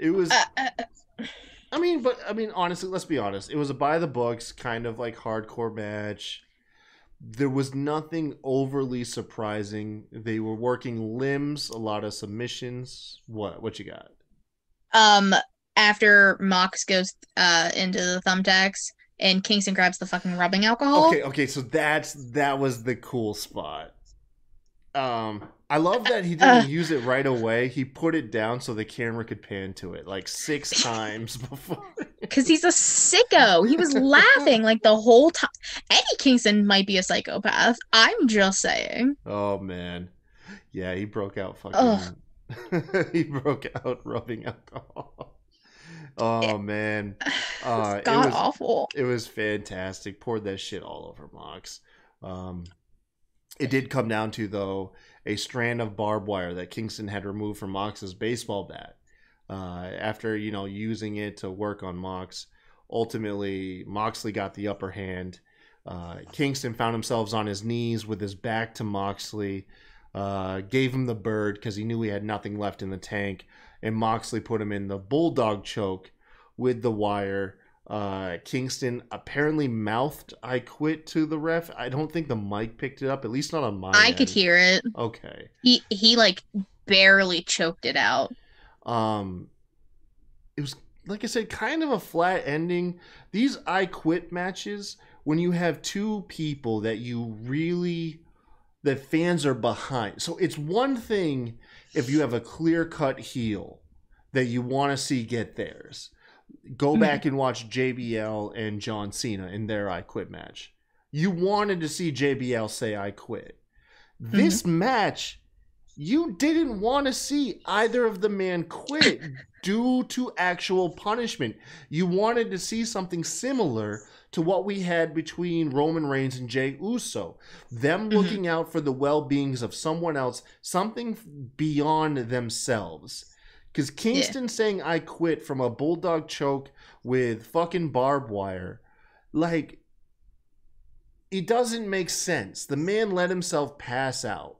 It was, uh, uh, I mean, but I mean, honestly, let's be honest. It was a by the books kind of like hardcore match. There was nothing overly surprising. They were working limbs, a lot of submissions. What, what you got? Um, after Mox goes uh into the thumbtacks and Kingston grabs the fucking rubbing alcohol. Okay, okay, so that's that was the cool spot. Um. I love that he didn't uh, use it right away. He put it down so the camera could pan to it like six times before. Because he's a sicko. He was laughing like the whole time. Eddie Kingston might be a psychopath. I'm just saying. Oh, man. Yeah, he broke out fucking... he broke out rubbing alcohol. Oh it, man, uh, it was awful. It was fantastic. Poured that shit all over Mox. Um, it did come down to though a strand of barbed wire that Kingston had removed from Mox's baseball bat. Uh, after you know using it to work on Mox, ultimately Moxley got the upper hand. Uh, Kingston found himself on his knees with his back to Moxley. Uh, gave him the bird because he knew he had nothing left in the tank, and Moxley put him in the bulldog choke with the wire. Uh, Kingston apparently mouthed "I quit" to the ref. I don't think the mic picked it up, at least not on my I end. Could hear it. Okay. He he like barely choked it out. Um, it was, like I said, kind of a flat ending. These "I quit" matches, when you have two people that you really... that fans are behind. So it's one thing if you have a clear-cut heel that you want to see get theirs. Go mm-hmm. back and watch J B L and John Cena in their I Quit match. You wanted to see J B L say I quit. Mm-hmm. This match, you didn't want to see either of the men quit due to actual punishment. You wanted to see something similar to what we had between Roman Reigns and Jey Uso. Them looking mm-hmm. out for the well-beings of someone else, something beyond themselves. Because Kingston yeah. saying I quit from a bulldog choke with fucking barbed wire, like, it doesn't make sense. The man let himself pass out.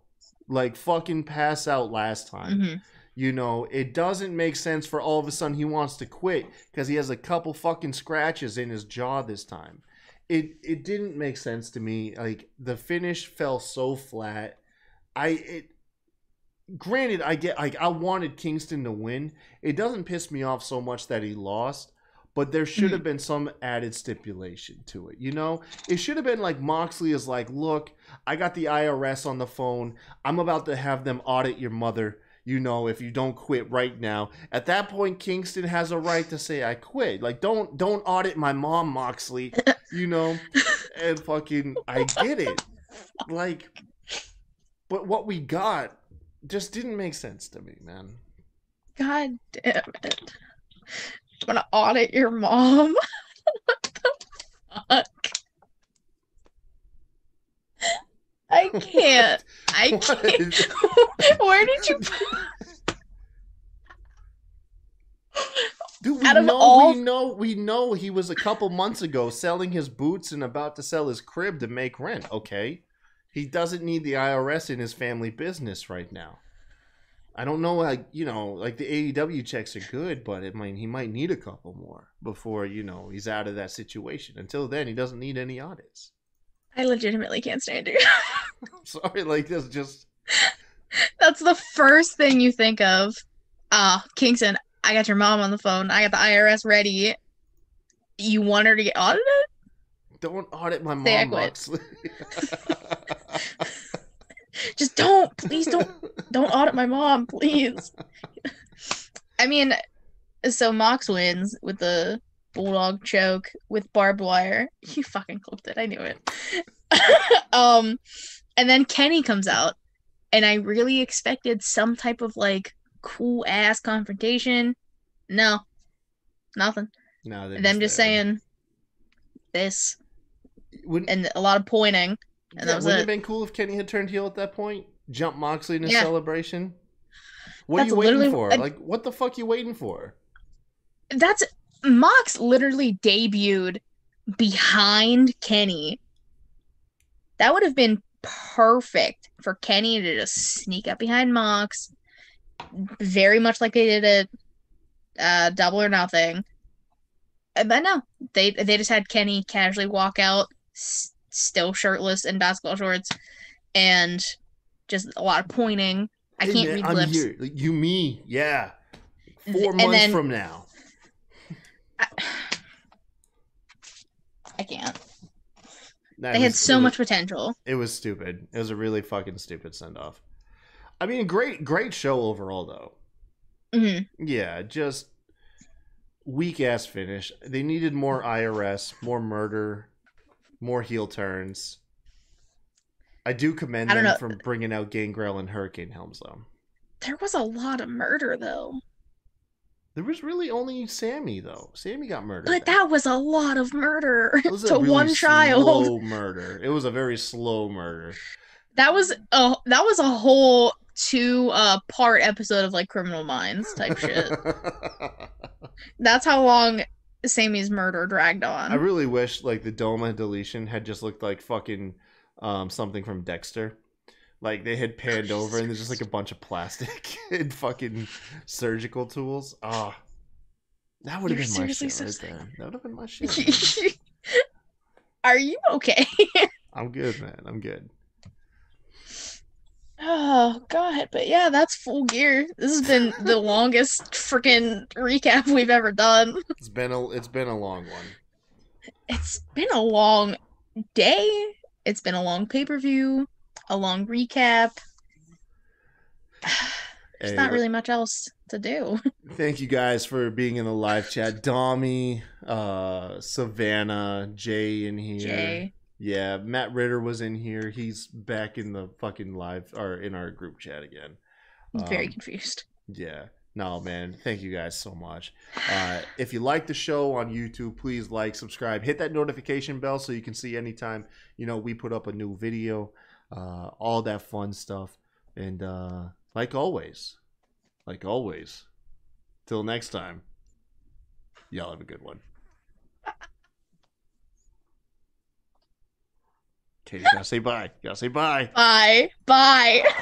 Like, fucking pass out last time. Mm-hmm. You know, it doesn't make sense for all of a sudden he wants to quit because he has a couple fucking scratches in his jaw this time. It it didn't make sense to me. Like, the finish fell so flat. I it granted I get like I wanted Kingston to win. It doesn't piss me off so much that he lost, but there should have been some added stipulation to it. You know, it should have been like Moxley is like, look, I got the I R S on the phone. I'm about to have them audit your mother. You know, if you don't quit right now, at that point, Kingston has a right to say, I quit. Like, don't, don't audit my mom, Moxley, you know, and fucking, I get it. Like, but what we got just didn't make sense to me, man. God damn it. I'm going to audit your mom. What the fuck? I can't. What? I can't. What? Where did you... Dude, we Out of know, all... we know, we know he was a couple months ago selling his boots and about to sell his crib to make rent, okay? He doesn't need the I R S in his family business right now. I don't know, like, you know, like the A E W checks are good, but it might, he might need a couple more before, you know, he's out of that situation. Until then, he doesn't need any audits. I legitimately can't stand you. I'm sorry, like, that's just... That's the first thing you think of. Ah, uh, Kingston, I got your mom on the phone. I got the I R S ready. You want her to get audited? Don't audit my Say mom, Moxley. Just don't. Please don't. Don't audit my mom, please. I mean, so Mox wins with the... bulldog choke with barbed wire. You fucking clipped it. I knew it. um, and then Kenny comes out, and I really expected some type of like cool ass confrontation. No, nothing. No, and them just there. saying this, wouldn't, and a lot of pointing. And yeah, that was wouldn't it. Have been cool if Kenny had turned heel at that point. Jump Moxley in a yeah. celebration. What That's are you waiting for? I, like, what the fuck you waiting for? That's. Mox literally debuted behind Kenny. That would have been perfect for Kenny to just sneak up behind Mox, very much like they did at uh, Double or Nothing. But no, they they just had Kenny casually walk out, s- still shirtless in basketball shorts, and just a lot of pointing. I can't hey, man, read I'm lips. Here. You, me, yeah. Four and months then, from now. I can't. That they was, had so was, much potential. It was stupid. It was a really fucking stupid send-off. I mean, great, great show overall, though. Mm-hmm. Yeah, just weak-ass finish. They needed more I R S, more murder, more heel turns. I do commend I them know. for bringing out Gangrel and Hurricane Helms, though. There was a lot of murder, though. There was really only Sammy, though. Sammy got murdered. But then. That was a lot of murder to really one child. Slow murder. It was a very slow murder. That was a that was a whole two uh, part episode of like Criminal Minds type shit. That's how long Sammy's murder dragged on. I really wish like the Doma deletion had just looked like fucking um, something from Dexter. Like, they had panned over, and there's just, like, a bunch of plastic and fucking surgical tools. Ah, oh, that would have been my shit so right there. That would have been my shit. Are you okay? I'm good, man. I'm good. Oh, God. But, yeah, that's Full Gear. This has been the longest freaking recap we've ever done. It's been a, it's been a long one. It's been a long day. It's been a long pay-per-view. A long recap. There's hey, not really much else to do. Thank you guys for being in the live chat. Dommy, uh, Savannah, Jay in here. Jay. Yeah, Matt Ritter was in here. He's back in the fucking live or in our group chat again. I'm um, very confused. Yeah. No, man. Thank you guys so much. Uh, if you like the show on YouTube, please like, subscribe, hit that notification bell so you can see anytime, you know, we put up a new video. Uh, all that fun stuff, and uh, like always, like always, till next time, y'all have a good one. Okay, you gotta say bye. You gotta say bye. Bye. Bye.